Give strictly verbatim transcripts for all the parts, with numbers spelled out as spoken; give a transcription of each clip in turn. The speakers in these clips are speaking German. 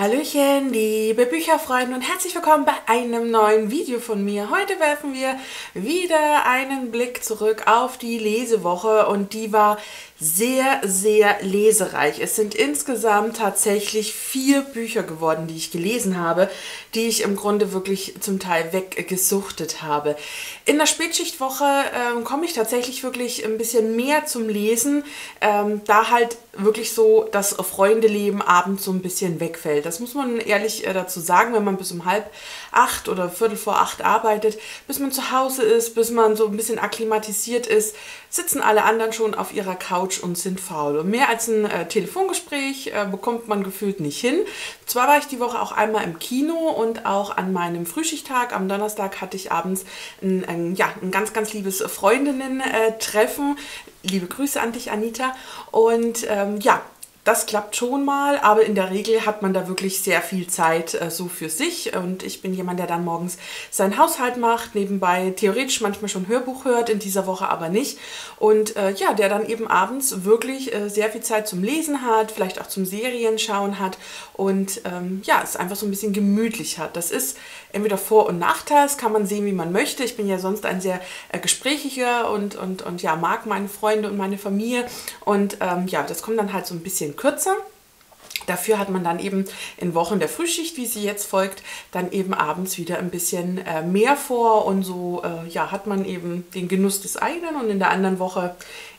Hallöchen, liebe Bücherfreunde und herzlich willkommen bei einem neuen Video von mir. Heute werfen wir wieder einen Blick zurück auf die Lesewoche und die war sehr, sehr lesereich. Es sind insgesamt tatsächlich vier Bücher geworden, die ich gelesen habe, die ich im Grunde wirklich zum Teil weggesuchtet habe. In der Spätschichtwoche ähm, komme ich tatsächlich wirklich ein bisschen mehr zum Lesen, ähm, da halt wirklich so das Freundeleben abends so ein bisschen wegfällt. Das muss man ehrlich dazu sagen, wenn man bis um halb acht oder viertel vor acht arbeitet, bis man zu Hause ist, bis man so ein bisschen akklimatisiert ist, sitzen alle anderen schon auf ihrer Couch und sind faul. Und mehr als ein äh, Telefongespräch äh, bekommt man gefühlt nicht hin. Zwar war ich die Woche auch einmal im Kino und auch an meinem Frühschichttag, am Donnerstag, hatte ich abends ein, ein, ja, ein ganz, ganz liebes Freundinnen-Treffen. Liebe Grüße an dich, Anita. Und ähm, ja, das klappt schon mal, aber in der Regel hat man da wirklich sehr viel Zeit äh, so für sich und ich bin jemand, der dann morgens seinen Haushalt macht, nebenbei theoretisch manchmal schon Hörbuch hört, in dieser Woche aber nicht und äh, ja, der dann eben abends wirklich äh, sehr viel Zeit zum Lesen hat, vielleicht auch zum Serienschauen hat und ähm, ja, es einfach so ein bisschen gemütlich hat. Das ist entweder Vor- und Nachteils, kann man sehen, wie man möchte. Ich bin ja sonst ein sehr äh, gesprächiger und, und, und ja, mag meine Freunde und meine Familie und ähm, ja, das kommt dann halt so ein bisschen kürzer. Dafür hat man dann eben in Wochen der Frühschicht, wie sie jetzt folgt, dann eben abends wieder ein bisschen äh, mehr vor und so äh, ja, hat man eben den Genuss des einen und in der anderen Woche,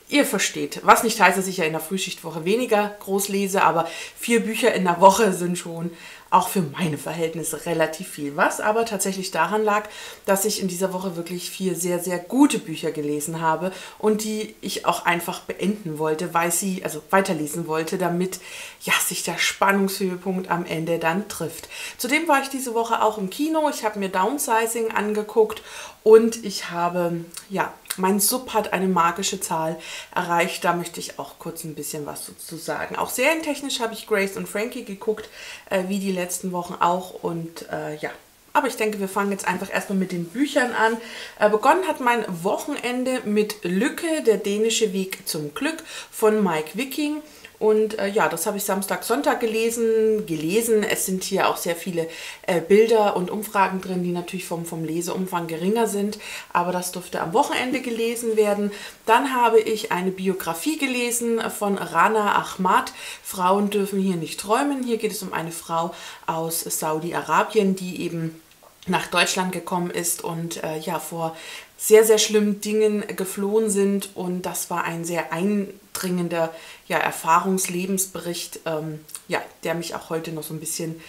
ihr versteht, was nicht heißt, dass ich ja in der Frühschichtwoche weniger groß lese, aber vier Bücher in der Woche sind schon auch für meine Verhältnisse relativ viel. Was aber tatsächlich daran lag, dass ich in dieser Woche wirklich vier sehr, sehr gute Bücher gelesen habe und die ich auch einfach beenden wollte, weil sie, also weiterlesen wollte, damit ja, sich der Spannungshöhepunkt am Ende dann trifft. Zudem war ich diese Woche auch im Kino, ich habe mir Downsizing angeguckt und ich habe, ja, mein Sub hat eine magische Zahl erreicht, da möchte ich auch kurz ein bisschen was dazu sagen. Auch serientechnisch habe ich Grace&Frankie geguckt, äh, wie die letzten Wochen auch und äh, ja. Aber ich denke, wir fangen jetzt einfach erstmal mit den Büchern an. Äh, begonnen hat mein Wochenende mit Lykke, der dänische Weg zum Glück von Meik Wiking. Und äh, ja, das habe ich Samstag, Sonntag gelesen, gelesen. Es sind hier auch sehr viele äh, Bilder und Umfragen drin, die natürlich vom, vom Leseumfang geringer sind. Aber das durfte am Wochenende gelesen werden. Dann habe ich eine Biografie gelesen von Rana Ahmad. Frauen dürfen hier nicht träumen. Hier geht es um eine Frau aus Saudi-Arabien, die eben nach Deutschland gekommen ist und äh, ja, vor sehr, sehr schlimmen Dingen geflohen sind. Und das war ein sehr eindringender ja, Erfahrungslebensbericht, ähm, ja, der mich auch heute noch so ein bisschen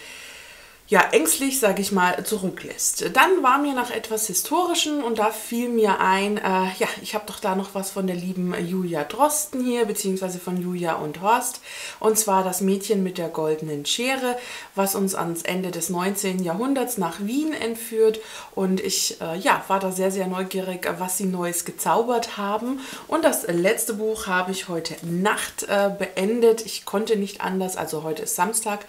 ja, ängstlich, sage ich mal, zurücklässt. Dann war mir nach etwas Historischem und da fiel mir ein, äh, ja, ich habe doch da noch was von der lieben Julia Drosten hier, beziehungsweise von Julia und Horst, und zwar das Mädchen mit der goldenen Schere, was uns ans Ende des neunzehnten Jahrhunderts nach Wien entführt und ich, äh, ja, war da sehr, sehr neugierig, was sie Neues gezaubert haben und das letzte Buch habe ich heute Nacht äh, beendet, ich konnte nicht anders, also heute ist Samstag,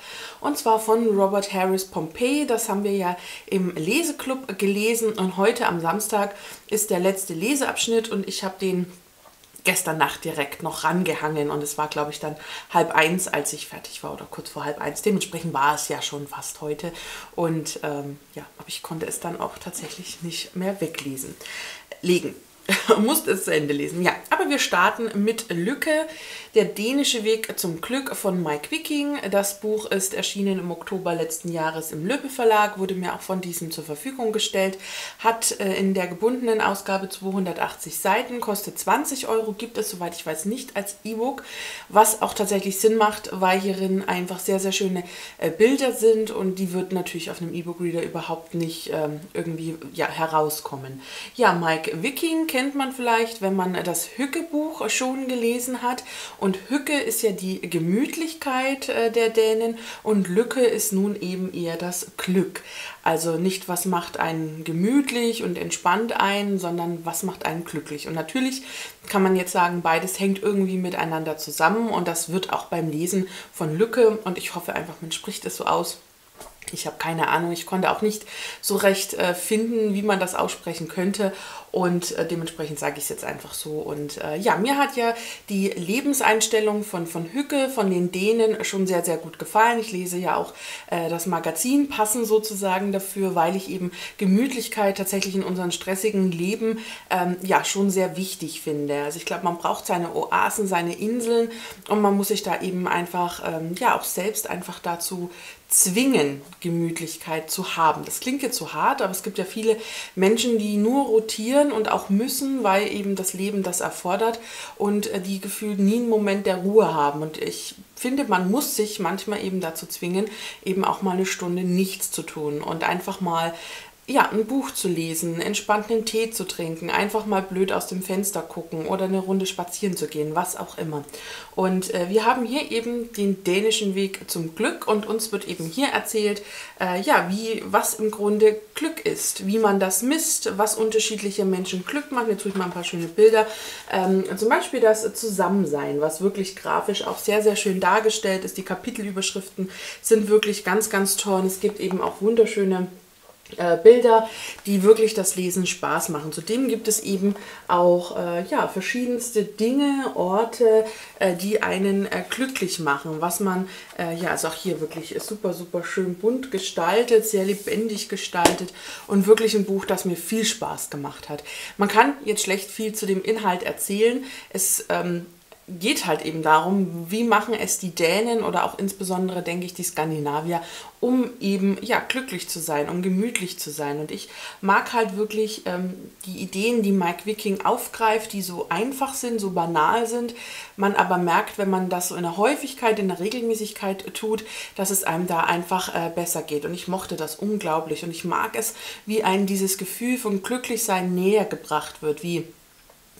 und zwar von Robert Harris Pompeji, das haben wir ja im Leseclub gelesen und heute am Samstag ist der letzte Leseabschnitt und ich habe den gestern Nacht direkt noch rangehangen und es war, glaube ich, dann halb eins, als ich fertig war oder kurz vor halb eins. Dementsprechend war es ja schon fast heute und ähm, ja, aber ich konnte es dann auch tatsächlich nicht mehr weglesen, legen. Musst es zu Ende lesen, ja. Aber wir starten mit Lykke, der dänische Weg zum Glück von Meik Wiking. Das Buch ist erschienen im Oktober letzten Jahres im Lübbe Verlag, wurde mir auch von diesem zur Verfügung gestellt, hat in der gebundenen Ausgabe zweihundertachtzig Seiten, kostet zwanzig Euro, gibt es, soweit ich weiß, nicht als E-Book, was auch tatsächlich Sinn macht, weil hierin einfach sehr, sehr schöne Bilder sind und die wird natürlich auf einem E-Book-Reader überhaupt nicht ähm, irgendwie ja, herauskommen. Ja, Meik Wiking kennt man vielleicht, wenn man das Hygge-Buch schon gelesen hat. Und Hygge ist ja die Gemütlichkeit äh, der Dänen und Lykke ist nun eben eher das Glück. Also nicht, was macht einen gemütlich und entspannt ein, sondern was macht einen glücklich. Und natürlich kann man jetzt sagen, beides hängt irgendwie miteinander zusammen und das wird auch beim Lesen von Lykke, und ich hoffe einfach, man spricht es so aus, Ich habe keine Ahnung, ich konnte auch nicht so recht äh, finden, wie man das aussprechen könnte, und äh, dementsprechend sage ich es jetzt einfach so. Und äh, ja, mir hat ja die Lebenseinstellung von, von Lykke, von den Dänen, schon sehr, sehr gut gefallen. Ich lese ja auch äh, das Magazin passend sozusagen dafür, weil ich eben Gemütlichkeit tatsächlich in unserem stressigen Leben ähm, ja schon sehr wichtig finde. Also ich glaube, man braucht seine Oasen, seine Inseln, und man muss sich da eben einfach ähm, ja auch selbst einfach dazu zwingen, Gemütlichkeit zu haben. Das klingt jetzt so hart, aber es gibt ja viele Menschen, die nur rotieren und auch müssen, weil eben das Leben das erfordert, und die gefühlt nie einen Moment der Ruhe haben. Und ich finde, man muss sich manchmal eben dazu zwingen, eben auch mal eine Stunde nichts zu tun und einfach mal ja, ein Buch zu lesen, entspannt einen Tee zu trinken, einfach mal blöd aus dem Fenster gucken oder eine Runde spazieren zu gehen, was auch immer. Und äh, wir haben hier eben den dänischen Weg zum Glück, und uns wird eben hier erzählt, äh, ja, wie, was im Grunde Glück ist, wie man das misst, was unterschiedliche Menschen Glück machen. Jetzt tue ich mal ein paar schöne Bilder. Ähm, zum Beispiel das Zusammensein, was wirklich grafisch auch sehr, sehr schön dargestellt ist. Die Kapitelüberschriften sind wirklich ganz, ganz toll. Und es gibt eben auch wunderschöne Äh, Bilder, die wirklich das Lesen Spaß machen. Zudem gibt es eben auch äh, ja, verschiedenste Dinge, Orte, äh, die einen äh, glücklich machen, was man, äh, ja, also auch hier wirklich super, super schön bunt gestaltet, sehr lebendig gestaltet, und wirklich ein Buch, das mir viel Spaß gemacht hat. Man kann jetzt schlecht viel zu dem Inhalt erzählen. Es ähm, geht halt eben darum, wie machen es die Dänen oder auch insbesondere, denke ich, die Skandinavier, um eben ja glücklich zu sein, um gemütlich zu sein. Und ich mag halt wirklich ähm, die Ideen, die Meik Wiking aufgreift, die so einfach sind, so banal sind. Man aber merkt, wenn man das so in der Häufigkeit, in der Regelmäßigkeit tut, dass es einem da einfach äh, besser geht. Und ich mochte das unglaublich, und ich mag es, wie einem dieses Gefühl von Glücklichsein näher gebracht wird, wie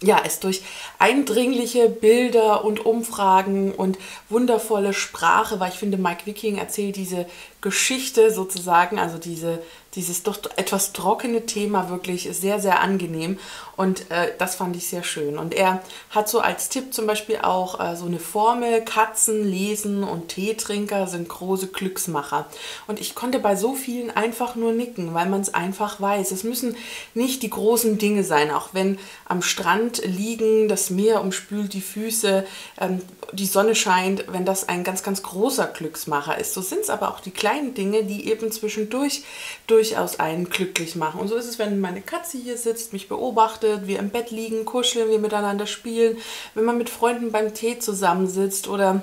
ja, es durch eindringliche Bilder und Umfragen und wundervolle Sprache, weil ich finde, Meik Wiking erzählt diese Geschichte sozusagen, also diese, dieses doch etwas trockene Thema wirklich sehr, sehr angenehm, und äh, das fand ich sehr schön. Und er hat so als Tipp zum Beispiel auch äh, so eine Formel: Katzen, Lesen und Teetrinker sind große Glücksmacher. Und ich konnte bei so vielen einfach nur nicken, weil man es einfach weiß. Es müssen nicht die großen Dinge sein, auch wenn am Strand liegen, das Meer umspült die Füße, ähm, die Sonne scheint, wenn das ein ganz, ganz großer Glücksmacher ist. So sind es aber auch die kleinen Dinge, die eben zwischendurch durchaus einen glücklich machen. Und so ist es, wenn meine Katze hier sitzt, mich beobachtet, wir im Bett liegen, kuscheln, wir miteinander spielen, wenn man mit Freunden beim Tee zusammensitzt oder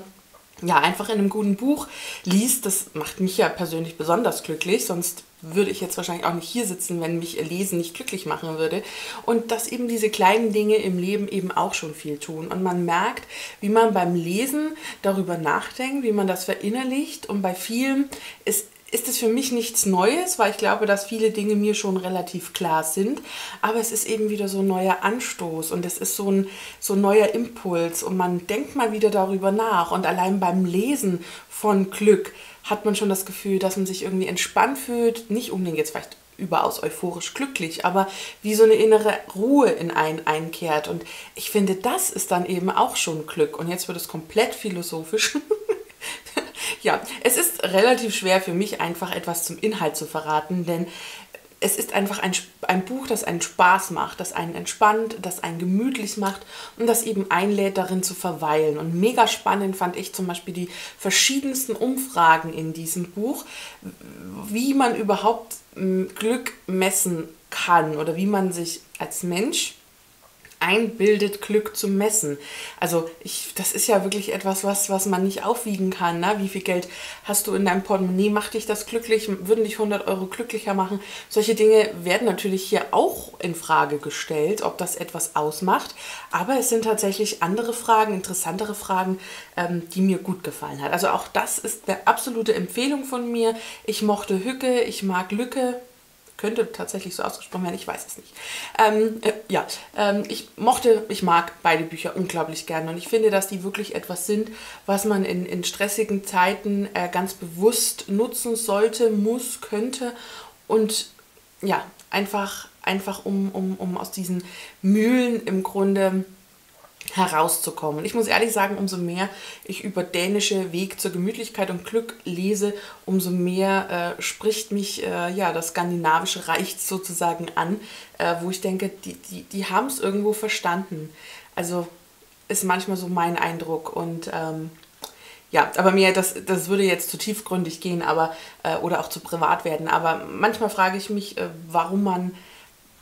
ja einfach in einem guten Buch liest. Das macht mich ja persönlich besonders glücklich, sonst würde ich jetzt wahrscheinlich auch nicht hier sitzen, wenn mich Lesen nicht glücklich machen würde. Und dass eben diese kleinen Dinge im Leben eben auch schon viel tun. Und man merkt, wie man beim Lesen darüber nachdenkt, wie man das verinnerlicht. Und bei vielen ist ist es für mich nichts Neues, weil ich glaube, dass viele Dinge mir schon relativ klar sind. Aber es ist eben wieder so ein neuer Anstoß, und es ist so ein, so ein neuer Impuls, und man denkt mal wieder darüber nach. Und allein beim Lesen von Glück hat man schon das Gefühl, dass man sich irgendwie entspannt fühlt, nicht unbedingt jetzt vielleicht überaus euphorisch glücklich, aber wie so eine innere Ruhe in einen einkehrt. Und ich finde, das ist dann eben auch schon Glück. Und jetzt wird es komplett philosophisch. Ja, es ist relativ schwer für mich, einfach etwas zum Inhalt zu verraten, denn es ist einfach ein, ein Buch, das einen Spaß macht, das einen entspannt, das einen gemütlich macht und das eben einlädt, darin zu verweilen. Und mega spannend fand ich zum Beispiel die verschiedensten Umfragen in diesem Buch, wie man überhaupt Glück messen kann oder wie man sich als Mensch einbildet, Glück zu messen. Also ich, das ist ja wirklich etwas, was, was man nicht aufwiegen kann. Ne? Wie viel Geld hast du in deinem Portemonnaie? Macht dich das glücklich? Würden dich hundert Euro glücklicher machen? Solche Dinge werden natürlich hier auch in Frage gestellt, ob das etwas ausmacht. Aber es sind tatsächlich andere Fragen, interessantere Fragen, ähm, die mir gut gefallen hat. Also auch das ist eine absolute Empfehlung von mir. Ich mochte Lykke, ich mag Lykke. Könnte tatsächlich so ausgesprochen werden, ich weiß es nicht. Ähm, äh, ja, ähm, ich mochte, ich mag beide Bücher unglaublich gerne, und ich finde, dass die wirklich etwas sind, was man in, in stressigen Zeiten äh, ganz bewusst nutzen sollte, muss, könnte, und ja, einfach, einfach um, um, um aus diesen Mühlen im Grunde herauszukommen. Ich muss ehrlich sagen, umso mehr ich über dänische Weg zur Gemütlichkeit und Glück lese, umso mehr äh, spricht mich äh, ja, das skandinavische Reich sozusagen an, äh, wo ich denke, die, die, die haben es irgendwo verstanden. Also ist manchmal so mein Eindruck und ähm, ja, aber mir, das, das würde jetzt zu tiefgründig gehen, aber äh, oder auch zu privat werden, aber manchmal frage ich mich, äh, warum man,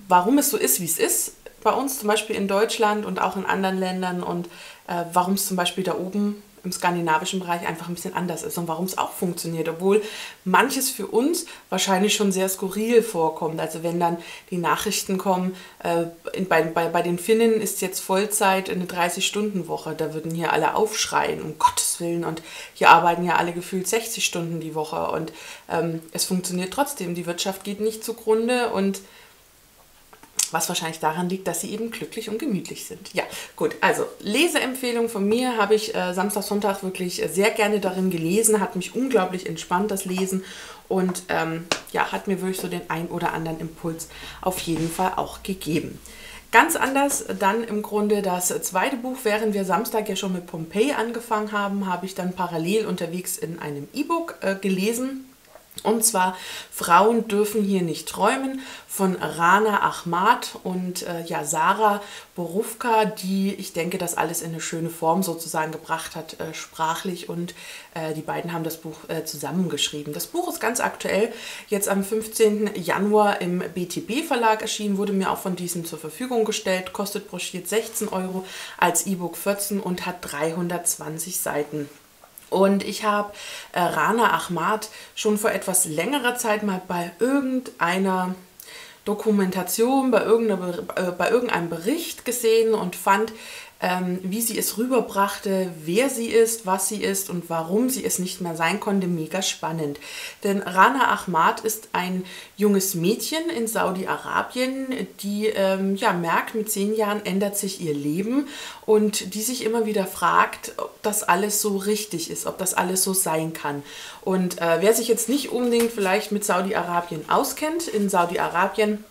warum es so ist, wie es ist, bei uns zum Beispiel in Deutschland und auch in anderen Ländern und äh, warum es zum Beispiel da oben im skandinavischen Bereich einfach ein bisschen anders ist und warum es auch funktioniert, obwohl manches für uns wahrscheinlich schon sehr skurril vorkommt. Also wenn dann die Nachrichten kommen, äh, in, bei, bei, bei den Finnen ist jetzt Vollzeit eine dreißig-Stunden-Woche, da würden hier alle aufschreien, um Gottes Willen, und hier arbeiten ja alle gefühlt sechzig Stunden die Woche und ähm, es funktioniert trotzdem, die Wirtschaft geht nicht zugrunde und was wahrscheinlich daran liegt, dass sie eben glücklich und gemütlich sind. Ja, gut, also Leseempfehlung von mir habe ich äh, Samstag, Sonntag wirklich sehr gerne darin gelesen, hat mich unglaublich entspannt, das Lesen, und ähm, ja, hat mir wirklich so den ein oder anderen Impuls auf jeden Fall auch gegeben. Ganz anders dann im Grunde das zweite Buch. Während wir Samstag ja schon mit Pompeji angefangen haben, habe ich dann parallel unterwegs in einem E-Book äh, gelesen. Und zwar Frauen dürfen hier nicht träumen von Rana Ahmad und äh, ja, Sarah Borufka, die, ich denke, das alles in eine schöne Form sozusagen gebracht hat, äh, sprachlich, und äh, die beiden haben das Buch äh, zusammengeschrieben. Das Buch ist ganz aktuell, jetzt am fünfzehnten Januar im B T B Verlag erschienen, wurde mir auch von diesem zur Verfügung gestellt, kostet broschiert sechzehn Euro, als E-Book vierzehn und hat dreihundertzwanzig Seiten. Und ich habe äh, Rana Ahmad schon vor etwas längerer Zeit mal bei irgendeiner Dokumentation, bei, irgendeiner, äh, bei irgendeinem Bericht gesehen und fand, ähm, wie sie es rüberbrachte, wer sie ist, was sie ist und warum sie es nicht mehr sein konnte, mega spannend. Denn Rana Ahmad ist ein junges Mädchen in Saudi-Arabien, die ähm, ja, merkt, mit zehn Jahren ändert sich ihr Leben und die sich immer wieder fragt, ob das alles so richtig ist, ob das alles so sein kann. Und äh, wer sich jetzt nicht unbedingt vielleicht mit Saudi-Arabien auskennt, in Saudi-Arabien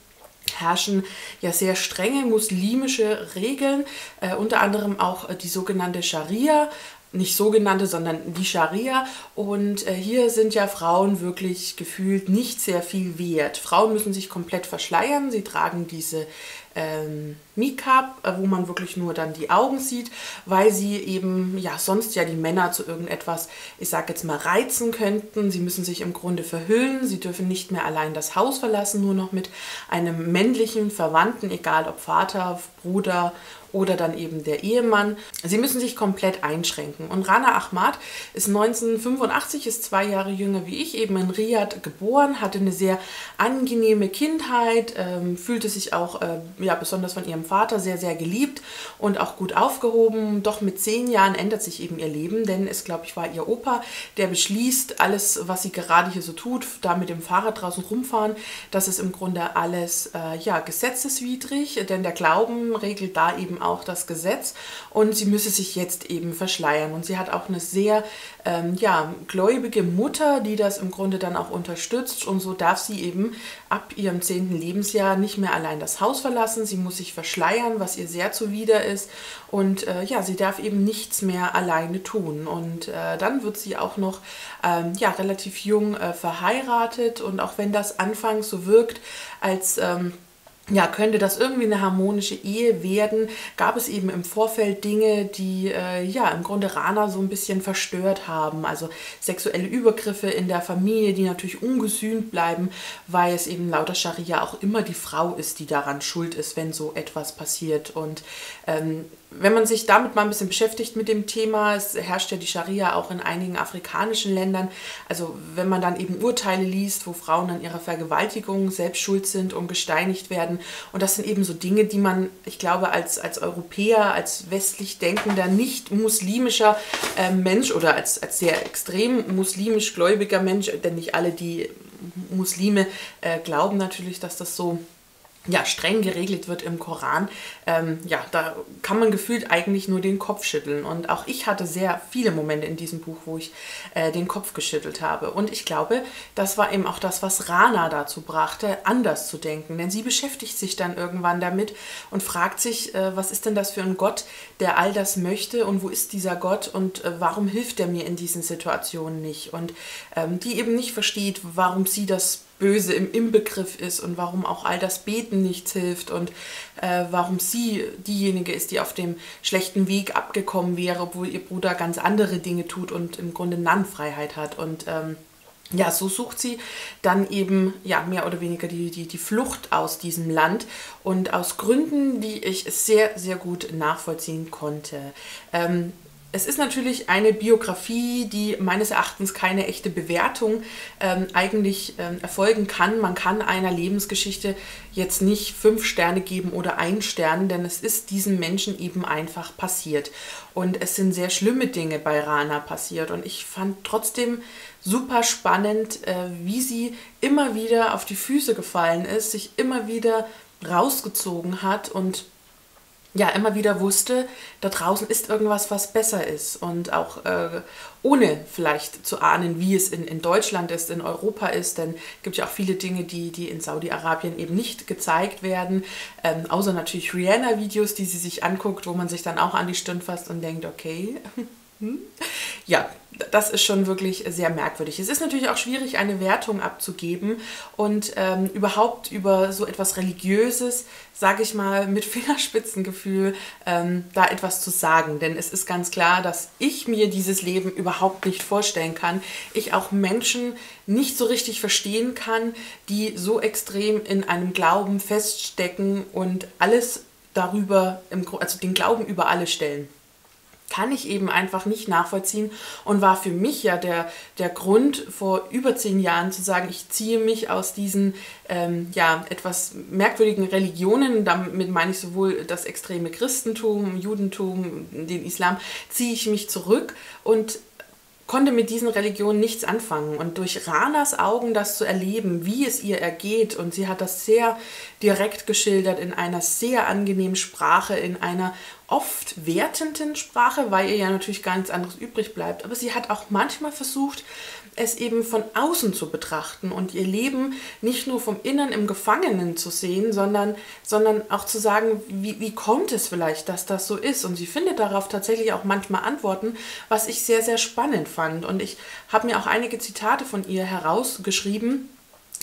herrschen ja sehr strenge muslimische Regeln, äh, unter anderem auch äh, die sogenannte Scharia, nicht sogenannte, sondern die Scharia, und äh, hier sind ja Frauen wirklich gefühlt nicht sehr viel wert. Frauen müssen sich komplett verschleiern, sie tragen diese ähm, Niqab, äh, wo man wirklich nur dann die Augen sieht, weil sie eben ja sonst ja die Männer zu irgendetwas, ich sag jetzt mal, reizen könnten. Sie müssen sich im Grunde verhüllen, sie dürfen nicht mehr allein das Haus verlassen, nur noch mit einem männlichen Verwandten, egal ob Vater, Bruder oder dann eben der Ehemann. Sie müssen sich komplett einschränken. Und Rana Ahmad ist neunzehnhundertfünfundachtzig, ist zwei Jahre jünger wie ich, eben in Riyadh geboren, hatte eine sehr angenehme Kindheit, ähm, fühlte sich auch äh, ja, besonders von ihrem Vater sehr, sehr geliebt und auch gut aufgehoben. Doch mit zehn Jahren ändert sich eben ihr Leben, denn es, glaube ich, war ihr Opa, der beschließt, alles, was sie gerade hier so tut, da mit dem Fahrrad draußen rumfahren, das ist im Grunde alles äh, ja, gesetzeswidrig, denn der Glauben regelt da eben auch das Gesetz, und sie müsse sich jetzt eben verschleiern. Und sie hat auch eine sehr ähm, ja, gläubige Mutter, die das im Grunde dann auch unterstützt, und so darf sie eben ab ihrem zehnten Lebensjahr nicht mehr allein das Haus verlassen. Sie muss sich verschleiern, was ihr sehr zuwider ist, und äh, ja, sie darf eben nichts mehr alleine tun. Und äh, dann wird sie auch noch ähm, ja, relativ jung äh, verheiratet, und auch wenn das anfangs so wirkt, als ähm, ja, könnte das irgendwie eine harmonische Ehe werden, gab es eben im Vorfeld Dinge, die äh, ja im Grunde Rana so ein bisschen verstört haben. Also sexuelle Übergriffe in der Familie, die natürlich ungesühnt bleiben, weil es eben laut der Scharia auch immer die Frau ist, die daran schuld ist, wenn so etwas passiert. Und ähm, wenn man sich damit mal ein bisschen beschäftigt mit dem Thema, es herrscht ja die Scharia auch in einigen afrikanischen Ländern, also wenn man dann eben Urteile liest, wo Frauen an ihrer Vergewaltigung selbst schuld sind und gesteinigt werden, und das sind eben so Dinge, die man, ich glaube, als, als Europäer, als westlich denkender, nicht muslimischer äh, Mensch oder als, als sehr extrem muslimisch gläubiger Mensch, denn nicht alle, die Muslime äh, glauben natürlich, dass das so ja, streng geregelt wird im Koran, ähm, ja, da kann man gefühlt eigentlich nur den Kopf schütteln. Und auch ich hatte sehr viele Momente in diesem Buch, wo ich äh, den Kopf geschüttelt habe. Und ich glaube, das war eben auch das, was Rana dazu brachte, anders zu denken. Denn sie beschäftigt sich dann irgendwann damit und fragt sich, äh, was ist denn das für ein Gott, der all das möchte, und wo ist dieser Gott und äh, warum hilft er mir in diesen Situationen nicht? Und ähm, die eben nicht versteht, warum sie das Böse im Inbegriff ist und warum auch all das Beten nichts hilft und äh, warum sie diejenige ist, die auf dem schlechten Weg abgekommen wäre, obwohl ihr Bruder ganz andere Dinge tut und im Grunde Narrenfreiheit hat. Und ähm, ja, so sucht sie dann eben ja mehr oder weniger die, die, die Flucht aus diesem Land, und aus Gründen, die ich sehr, sehr gut nachvollziehen konnte. Ähm, Es ist natürlich eine Biografie, die meines Erachtens keine echte Bewertung ähm, eigentlich ähm, erfolgen kann. Man kann einer Lebensgeschichte jetzt nicht fünf Sterne geben oder einen Stern, denn es ist diesem Menschen eben einfach passiert. Und es sind sehr schlimme Dinge bei Rana passiert. Und ich fand trotzdem super spannend, äh, wie sie immer wieder auf die Füße gefallen ist, sich immer wieder rausgezogen hat und ja, immer wieder wusste, da draußen ist irgendwas, was besser ist. Und auch äh, ohne vielleicht zu ahnen, wie es in, in Deutschland ist, in Europa ist, denn es gibt ja auch viele Dinge, die, die in Saudi-Arabien eben nicht gezeigt werden, ähm, außer natürlich Rihanna-Videos, die sie sich anguckt, wo man sich dann auch an die Stirn fasst und denkt, okay, ja, das ist schon wirklich sehr merkwürdig. Es ist natürlich auch schwierig, eine Wertung abzugeben und ähm, überhaupt über so etwas Religiöses, sage ich mal, mit Fingerspitzengefühl ähm, da etwas zu sagen. Denn es ist ganz klar, dass ich mir dieses Leben überhaupt nicht vorstellen kann. Ich auch Menschen nicht so richtig verstehen kann, die so extrem in einem Glauben feststecken und alles darüber, im, also den Glauben über alles stellen. Kann ich eben einfach nicht nachvollziehen und war für mich ja der, der Grund, vor über zehn Jahren zu sagen, ich ziehe mich aus diesen ähm, ja, etwas merkwürdigen Religionen, damit meine ich sowohl das extreme Christentum, Judentum, den Islam, ziehe ich mich zurück und konnte mit diesen Religionen nichts anfangen. Und durch Ranas Augen das zu erleben, wie es ihr ergeht, und sie hat das sehr direkt geschildert in einer sehr angenehmen Sprache, in einer oft wertenden Sprache, weil ihr ja natürlich gar nichts anderes übrig bleibt. Aber sie hat auch manchmal versucht, es eben von außen zu betrachten und ihr Leben nicht nur vom Innern im Gefangenen zu sehen, sondern, sondern auch zu sagen, wie, wie kommt es vielleicht, dass das so ist? Und sie findet darauf tatsächlich auch manchmal Antworten, was ich sehr, sehr spannend fand. Und ich habe mir auch einige Zitate von ihr herausgeschrieben,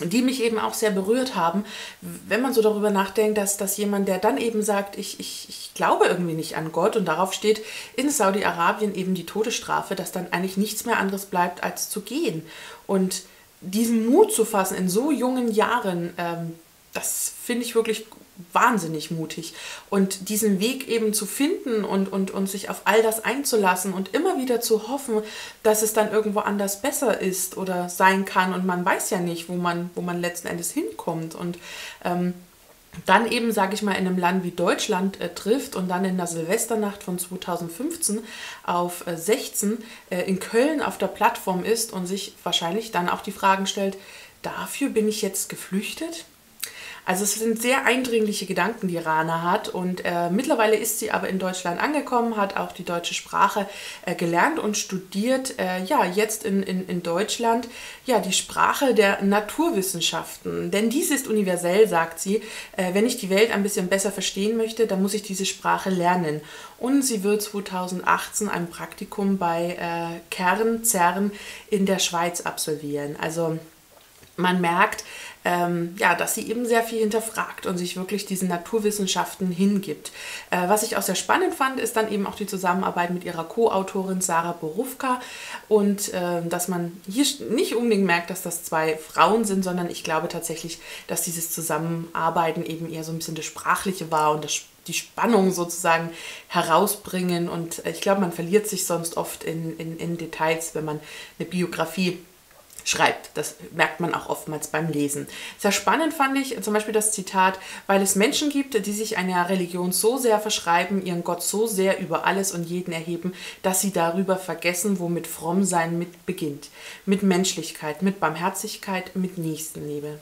die mich eben auch sehr berührt haben, wenn man so darüber nachdenkt, dass, dass jemand, der dann eben sagt, ich, ich, ich glaube irgendwie nicht an Gott und darauf steht in Saudi-Arabien eben die Todesstrafe, dass dann eigentlich nichts mehr anderes bleibt, als zu gehen. Und diesen Mut zu fassen in so jungen Jahren, ähm, das finde ich wirklich wahnsinnig mutig. Und diesen Weg eben zu finden und, und, und sich auf all das einzulassen und immer wieder zu hoffen, dass es dann irgendwo anders besser ist oder sein kann, und man weiß ja nicht, wo man, wo man letzten Endes hinkommt. Und ähm, dann eben, sage ich mal, in einem Land wie Deutschland äh, trifft und dann in der Silvesternacht von zweitausendfünfzehn auf äh, sechzehn äh, in Köln auf der Plattform ist und sich wahrscheinlich dann auch die Fragen stellt, dafür bin ich jetzt geflüchtet? Also es sind sehr eindringliche Gedanken, die Rana hat, und äh, mittlerweile ist sie aber in Deutschland angekommen, hat auch die deutsche Sprache äh, gelernt und studiert, äh, ja, jetzt in, in, in Deutschland, ja, die Sprache der Naturwissenschaften. Denn diese ist universell, sagt sie, äh, wenn ich die Welt ein bisschen besser verstehen möchte, dann muss ich diese Sprache lernen. Und sie wird zweitausendachtzehn ein Praktikum bei äh, CERN, CERN in der Schweiz absolvieren. Also man merkt, Ähm, ja, dass sie eben sehr viel hinterfragt und sich wirklich diesen Naturwissenschaften hingibt. Äh, was ich auch sehr spannend fand, ist dann eben auch die Zusammenarbeit mit ihrer Co-Autorin Sarah Borufka und äh, dass man hier nicht unbedingt merkt, dass das zwei Frauen sind, sondern ich glaube tatsächlich, dass dieses Zusammenarbeiten eben eher so ein bisschen das Sprachliche war und das, die Spannung sozusagen herausbringen, und ich glaube, man verliert sich sonst oft in, in, in Details, wenn man eine Biografie schreibt. Das merkt man auch oftmals beim Lesen. Sehr spannend fand ich zum Beispiel das Zitat, weil es Menschen gibt, die sich einer Religion so sehr verschreiben, ihren Gott so sehr über alles und jeden erheben, dass sie darüber vergessen, womit Frommsein mit beginnt. Mit Menschlichkeit, mit Barmherzigkeit, mit Nächstenliebe.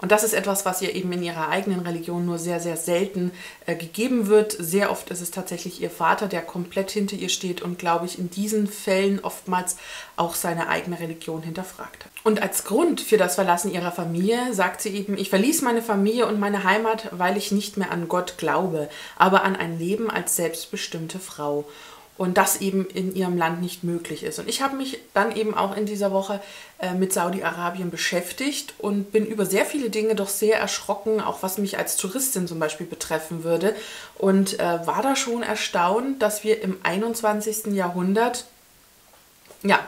Und das ist etwas, was ihr eben in ihrer eigenen Religion nur sehr, sehr selten äh, gegeben wird. Sehr oft ist es tatsächlich ihr Vater, der komplett hinter ihr steht und, glaube ich, in diesen Fällen oftmals auch seine eigene Religion hinterfragt hat. Und als Grund für das Verlassen ihrer Familie sagt sie eben, ich verließ meine Familie und meine Heimat, weil ich nicht mehr an Gott glaube, aber an ein Leben als selbstbestimmte Frau. Und das eben in ihrem Land nicht möglich ist. Und ich habe mich dann eben auch in dieser Woche äh, mit Saudi-Arabien beschäftigt und bin über sehr viele Dinge doch sehr erschrocken, auch was mich als Touristin zum Beispiel betreffen würde. Und äh, war da schon erstaunt, dass wir im einundzwanzigsten Jahrhundert, ja,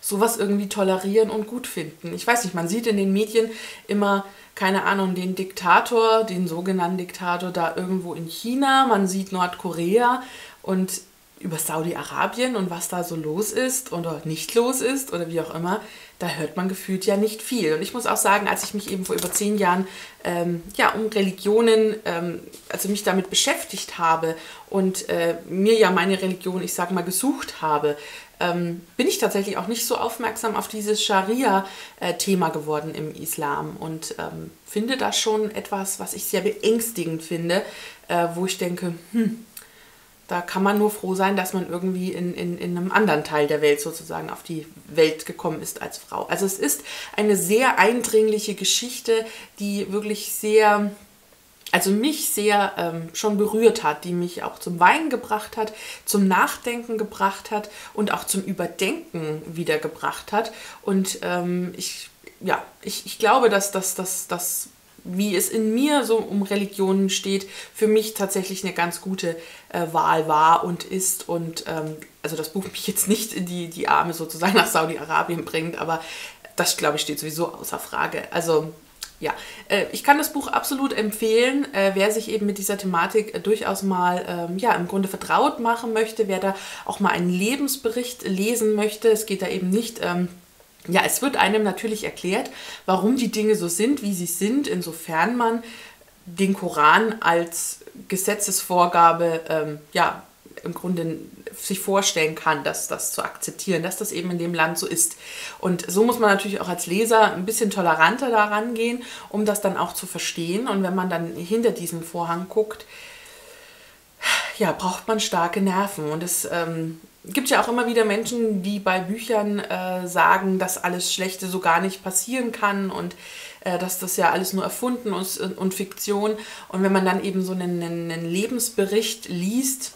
sowas irgendwie tolerieren und gut finden. Ich weiß nicht, man sieht in den Medien immer, keine Ahnung, den Diktator, den sogenannten Diktator da irgendwo in China, man sieht Nordkorea und über Saudi-Arabien und was da so los ist oder nicht los ist oder wie auch immer, da hört man gefühlt ja nicht viel. Und ich muss auch sagen, als ich mich eben vor über zehn Jahren ähm, ja, um Religionen, ähm, also mich damit beschäftigt habe und äh, mir ja meine Religion, ich sag mal, gesucht habe, ähm, bin ich tatsächlich auch nicht so aufmerksam auf dieses Scharia-Thema äh, geworden im Islam und ähm, finde das schon etwas, was ich sehr beängstigend finde, äh, wo ich denke, hm, da kann man nur froh sein, dass man irgendwie in, in, in einem anderen Teil der Welt sozusagen auf die Welt gekommen ist als Frau. Also es ist eine sehr eindringliche Geschichte, die wirklich sehr, also mich sehr ähm, schon berührt hat, die mich auch zum Weinen gebracht hat, zum Nachdenken gebracht hat und auch zum Überdenken wieder gebracht hat. Und ähm, ich, ja, ich, ich glaube, dass das... Dass, dass, wie es in mir so um Religionen steht, für mich tatsächlich eine ganz gute äh, Wahl war und ist. Und ähm, also das Buch mich jetzt nicht in die, die Arme sozusagen nach Saudi-Arabien bringt, aber das, glaube ich, steht sowieso außer Frage. Also ja, äh, ich kann das Buch absolut empfehlen, äh, wer sich eben mit dieser Thematik äh, durchaus mal, ähm, ja, im Grunde vertraut machen möchte, wer da auch mal einen Lebensbericht lesen möchte. Es geht da eben nicht... Ähm, Ja, es wird einem natürlich erklärt, warum die Dinge so sind, wie sie sind, insofern man den Koran als Gesetzesvorgabe, ähm, ja, im Grunde sich vorstellen kann, dass das zu akzeptieren, dass das eben in dem Land so ist. Und so muss man natürlich auch als Leser ein bisschen toleranter daran gehen, um das dann auch zu verstehen. Und wenn man dann hinter diesen Vorhang guckt, ja, braucht man starke Nerven. Und es ähm, gibt ja auch immer wieder Menschen, die bei Büchern äh, sagen, dass alles Schlechte so gar nicht passieren kann und äh, dass das ja alles nur erfunden ist und Fiktion. Und wenn man dann eben so einen, einen Lebensbericht liest,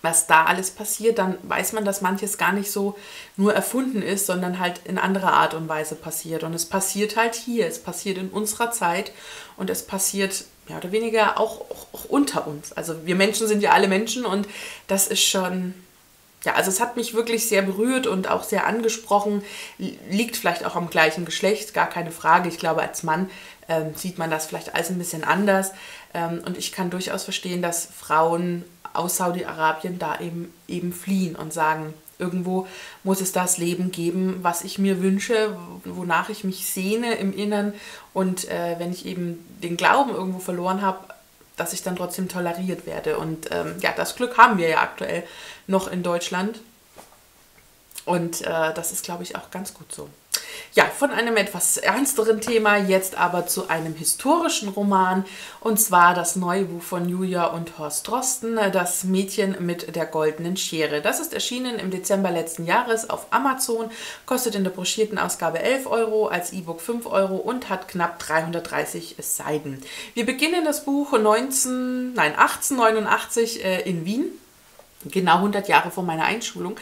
was da alles passiert, dann weiß man, dass manches gar nicht so nur erfunden ist, sondern halt in anderer Art und Weise passiert. Und es passiert halt hier, es passiert in unserer Zeit und es passiert mehr oder weniger auch, auch, auch unter uns. Also wir Menschen sind ja alle Menschen und das ist schon... Ja, also es hat mich wirklich sehr berührt und auch sehr angesprochen. Liegt vielleicht auch am gleichen Geschlecht, gar keine Frage. Ich glaube, als Mann ähm, sieht man das vielleicht alles ein bisschen anders. Ähm, und ich kann durchaus verstehen, dass Frauen aus Saudi-Arabien da eben, eben fliehen und sagen, irgendwo muss es das Leben geben, was ich mir wünsche, wonach ich mich sehne im Innern. Und äh, wenn ich eben den Glauben irgendwo verloren habe, dass ich dann trotzdem toleriert werde. Und ähm, ja, das Glück haben wir ja aktuell noch in Deutschland. Und äh, das ist, glaube ich, auch ganz gut so. Ja, von einem etwas ernsteren Thema jetzt aber zu einem historischen Roman. Und zwar das neue Buch von Julia und Horst Drosten, Das Mädchen mit der goldenen Schere. Das ist erschienen im Dezember letzten Jahres auf Amazon, kostet in der broschierten Ausgabe elf Euro, als E-Book fünf Euro und hat knapp dreihundertdreißig Seiten. Wir beginnen das Buch neunzehnhundertneunundachtzig äh, in Wien. Genau hundert Jahre vor meiner Einschulung.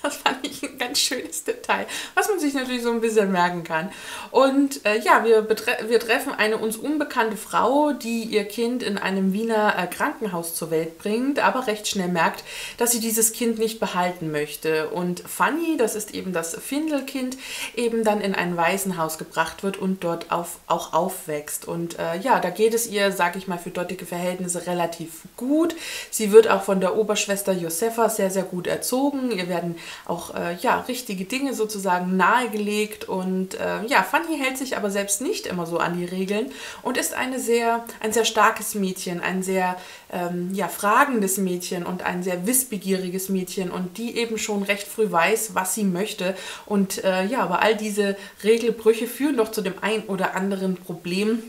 Das fand ich ein ganz schönes Detail, was man sich natürlich so ein bisschen merken kann. Und äh, ja, wir, wir treffen eine uns unbekannte Frau, die ihr Kind in einem Wiener äh, Krankenhaus zur Welt bringt, aber recht schnell merkt, dass sie dieses Kind nicht behalten möchte. Und Fanny, das ist eben das Findelkind, eben dann in ein Waisenhaus gebracht wird und dort auf, auch aufwächst. Und äh, ja, da geht es ihr, sage ich mal, für dortige Verhältnisse relativ gut. Sie wird auch von der Oberschwester Josefa sehr, sehr gut erzogen. Ihr werden auch äh, ja, richtige Dinge sozusagen nahegelegt. Und äh, ja, Fanny hält sich aber selbst nicht immer so an die Regeln und ist eine sehr, ein sehr starkes Mädchen, ein sehr ähm, ja, fragendes Mädchen und ein sehr wissbegieriges Mädchen und die eben schon recht früh weiß, was sie möchte. Und äh, ja, aber all diese Regelbrüche führen doch zu dem ein oder anderen Problem,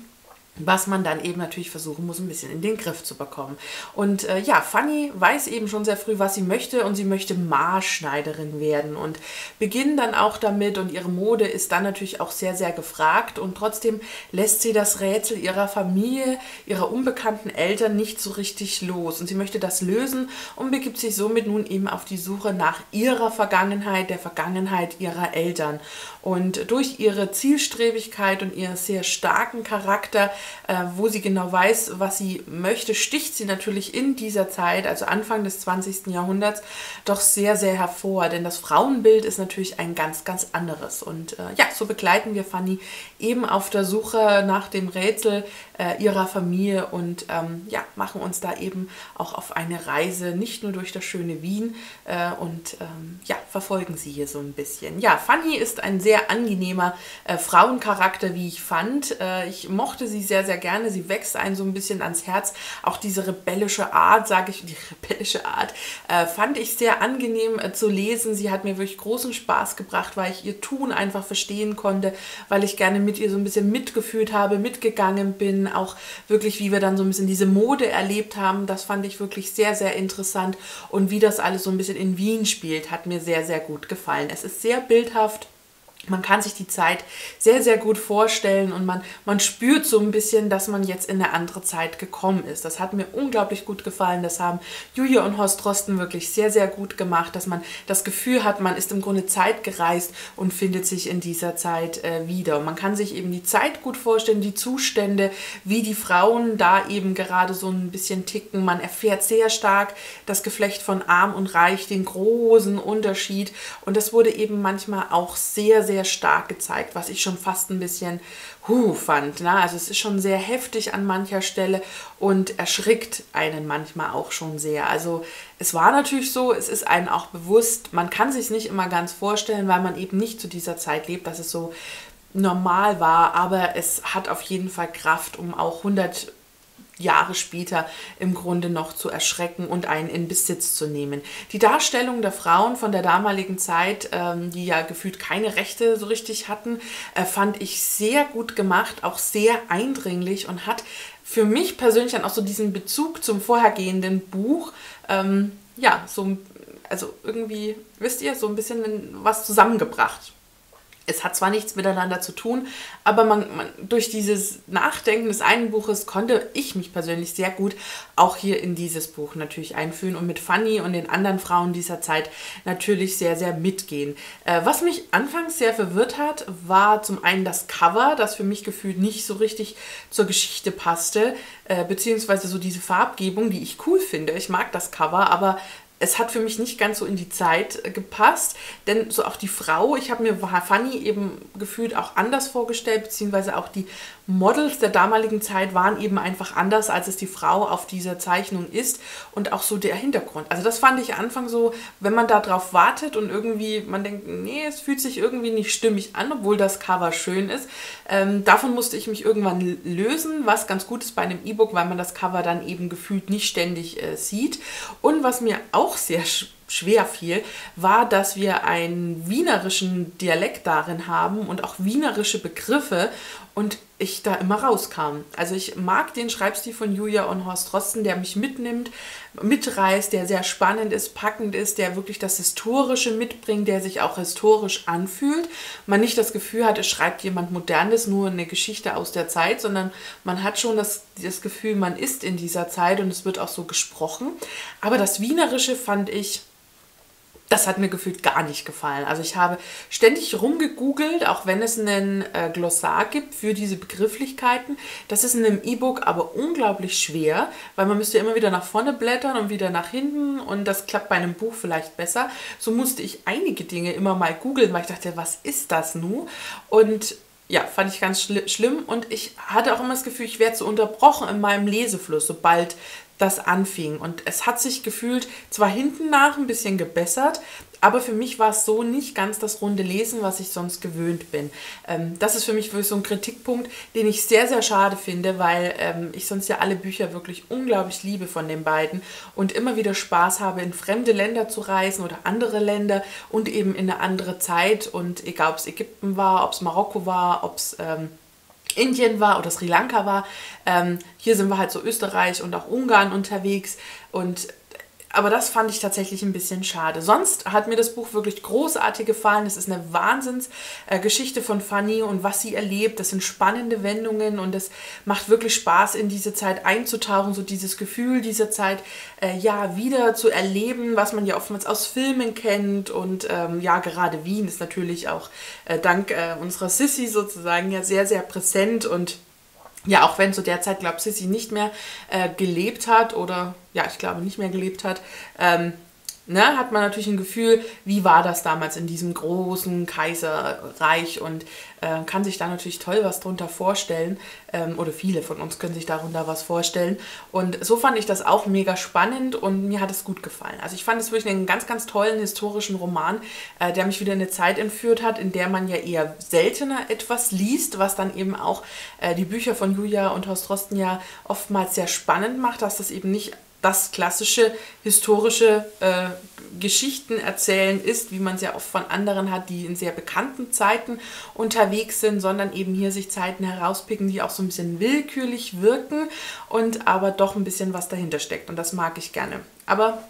was man dann eben natürlich versuchen muss, ein bisschen in den Griff zu bekommen. Und äh, ja, Fanny weiß eben schon sehr früh, was sie möchte und sie möchte Maßschneiderin werden und beginnt dann auch damit und ihre Mode ist dann natürlich auch sehr, sehr gefragt und trotzdem lässt sie das Rätsel ihrer Familie, ihrer unbekannten Eltern nicht so richtig los und sie möchte das lösen und begibt sich somit nun eben auf die Suche nach ihrer Vergangenheit, der Vergangenheit ihrer Eltern. Und durch ihre Zielstrebigkeit und ihren sehr starken Charakter, wo sie genau weiß, was sie möchte, sticht sie natürlich in dieser Zeit, also Anfang des zwanzigsten Jahrhunderts, doch sehr, sehr hervor. Denn das Frauenbild ist natürlich ein ganz, ganz anderes. Und äh, ja, so begleiten wir Fanny eben auf der Suche nach dem Rätsel äh, ihrer Familie und ähm, ja, machen uns da eben auch auf eine Reise, nicht nur durch das schöne Wien äh, und ähm, ja, verfolgen sie hier so ein bisschen. Ja, Fanny ist ein sehr angenehmer äh, Frauencharakter, wie ich fand. Äh, ich mochte sie sehr, sehr gerne. Sie wächst einen so ein bisschen ans Herz. Auch diese rebellische Art, sage ich, die rebellische Art, äh, fand ich sehr angenehm äh, zu lesen. Sie hat mir wirklich großen Spaß gebracht, weil ich ihr Tun einfach verstehen konnte, weil ich gerne mit ihr so ein bisschen mitgefühlt habe, mitgegangen bin, auch wirklich, wie wir dann so ein bisschen diese Mode erlebt haben. Das fand ich wirklich sehr, sehr interessant und wie das alles so ein bisschen in Wien spielt, hat mir sehr, sehr gut gefallen. Es ist sehr bildhaft. Man kann sich die Zeit sehr, sehr gut vorstellen und man, man spürt so ein bisschen, dass man jetzt in eine andere Zeit gekommen ist. Das hat mir unglaublich gut gefallen. Das haben Julia und Horst Drosten wirklich sehr, sehr gut gemacht, dass man das Gefühl hat, man ist im Grunde zeitgereist und findet sich in dieser Zeit äh, wieder. Und man kann sich eben die Zeit gut vorstellen, die Zustände, wie die Frauen da eben gerade so ein bisschen ticken. Man erfährt sehr stark das Geflecht von Arm und Reich, den großen Unterschied. Und das wurde eben manchmal auch sehr, sehr stark gezeigt, was ich schon fast ein bisschen huh fand. Ne? Also es ist schon sehr heftig an mancher Stelle und erschrickt einen manchmal auch schon sehr. Also es war natürlich so, es ist einem auch bewusst, man kann sich nicht immer ganz vorstellen, weil man eben nicht zu dieser Zeit lebt, dass es so normal war, aber es hat auf jeden Fall Kraft, um auch hundert Jahre später im Grunde noch zu erschrecken und einen in Besitz zu nehmen. Die Darstellung der Frauen von der damaligen Zeit, ähm, die ja gefühlt keine Rechte so richtig hatten, äh, fand ich sehr gut gemacht, auch sehr eindringlich und hat für mich persönlich dann auch so diesen Bezug zum vorhergehenden Buch, ähm, ja, so, also irgendwie, wisst ihr, so ein bisschen was zusammengebracht. Es hat zwar nichts miteinander zu tun, aber man, man, durch dieses Nachdenken des einen Buches konnte ich mich persönlich sehr gut auch hier in dieses Buch natürlich einfühlen und mit Fanny und den anderen Frauen dieser Zeit natürlich sehr, sehr mitgehen. Äh, was mich anfangs sehr verwirrt hat, war zum einen das Cover, das für mich gefühlt nicht so richtig zur Geschichte passte, äh, beziehungsweise so diese Farbgebung, die ich cool finde. Ich mag das Cover, aber es hat für mich nicht ganz so in die Zeit gepasst, denn so auch die Frau, ich habe mir Fanny eben gefühlt auch anders vorgestellt, beziehungsweise auch die Models der damaligen Zeit waren eben einfach anders, als es die Frau auf dieser Zeichnung ist und auch so der Hintergrund. Also das fand ich Anfang so, wenn man da drauf wartet und irgendwie man denkt, nee, es fühlt sich irgendwie nicht stimmig an, obwohl das Cover schön ist. Ähm, davon musste ich mich irgendwann lösen, was ganz gut ist bei einem E-Book, weil man das Cover dann eben gefühlt nicht ständig äh, sieht. Und was mir auch sehr schwer fiel, war, dass wir einen wienerischen Dialekt darin haben und auch wienerische Begriffe und ich da immer rauskam. Also ich mag den Schreibstil von Julia und Horst Drosten, der mich mitnimmt, mitreißt, der sehr spannend ist, packend ist, der wirklich das Historische mitbringt, der sich auch historisch anfühlt. Man nicht das Gefühl hat, es schreibt jemand Modernes, nur eine Geschichte aus der Zeit, sondern man hat schon das, das Gefühl, man ist in dieser Zeit und es wird auch so gesprochen. Aber das Wienerische fand ich, das hat mir gefühlt gar nicht gefallen. Also ich habe ständig rumgegoogelt, auch wenn es einen äh, Glossar gibt für diese Begrifflichkeiten. Das ist in einem E-Book aber unglaublich schwer, weil man müsste immer wieder nach vorne blättern und wieder nach hinten und das klappt bei einem Buch vielleicht besser. So musste ich einige Dinge immer mal googeln, weil ich dachte, was ist das nun? Und ja, fand ich ganz schli- schlimm und ich hatte auch immer das Gefühl, ich werde so unterbrochen in meinem Lesefluss, sobald das anfing. Und es hat sich gefühlt zwar hinten nach ein bisschen gebessert, Aber für mich war es so nicht ganz das runde Lesen, was ich sonst gewöhnt bin. Ähm, das ist für mich wirklich so ein Kritikpunkt, den ich sehr, sehr schade finde, weil ähm, ich sonst ja alle Bücher wirklich unglaublich liebe von den beiden und immer wieder Spaß habe, in fremde Länder zu reisen oder andere Länder und eben in eine andere Zeit. Und egal, ob es Ägypten war, ob es Marokko war, ob es ähm, Indien war oder Sri Lanka war. Ähm, hier sind wir halt so Österreich und auch Ungarn unterwegs und aber das fand ich tatsächlich ein bisschen schade. Sonst hat mir das Buch wirklich großartig gefallen. Es ist eine Wahnsinnsgeschichte von Fanny und was sie erlebt. Das sind spannende Wendungen und es macht wirklich Spaß, in diese Zeit einzutauchen. So dieses Gefühl dieser Zeit, äh, ja, wieder zu erleben, was man ja oftmals aus Filmen kennt. Und ähm, ja, gerade Wien ist natürlich auch äh, dank äh, unserer Sissi sozusagen ja sehr, sehr präsent. Und ja, auch wenn zu der Zeit, glaube ich, Sissi nicht mehr äh, gelebt hat oder, ja, ich glaube, nicht mehr gelebt hat, ähm, ne, hat man natürlich ein Gefühl, wie war das damals in diesem großen Kaiserreich und äh, kann sich da natürlich toll was drunter vorstellen ähm, oder viele von uns können sich darunter was vorstellen und so fand ich das auch mega spannend und mir hat es gut gefallen. Also ich fand es wirklich einen ganz, ganz tollen historischen Roman, äh, der mich wieder in eine Zeit entführt hat, in der man ja eher seltener etwas liest, was dann eben auch äh, die Bücher von Julia und Horst Drosten ja oftmals sehr spannend macht, dass das eben nicht das klassische historische äh, Geschichten erzählen ist, wie man es ja oft von anderen hat, die in sehr bekannten Zeiten unterwegs sind, sondern eben hier sich Zeiten herauspicken, die auch so ein bisschen willkürlich wirken und aber doch ein bisschen was dahinter steckt. Und das mag ich gerne. Aber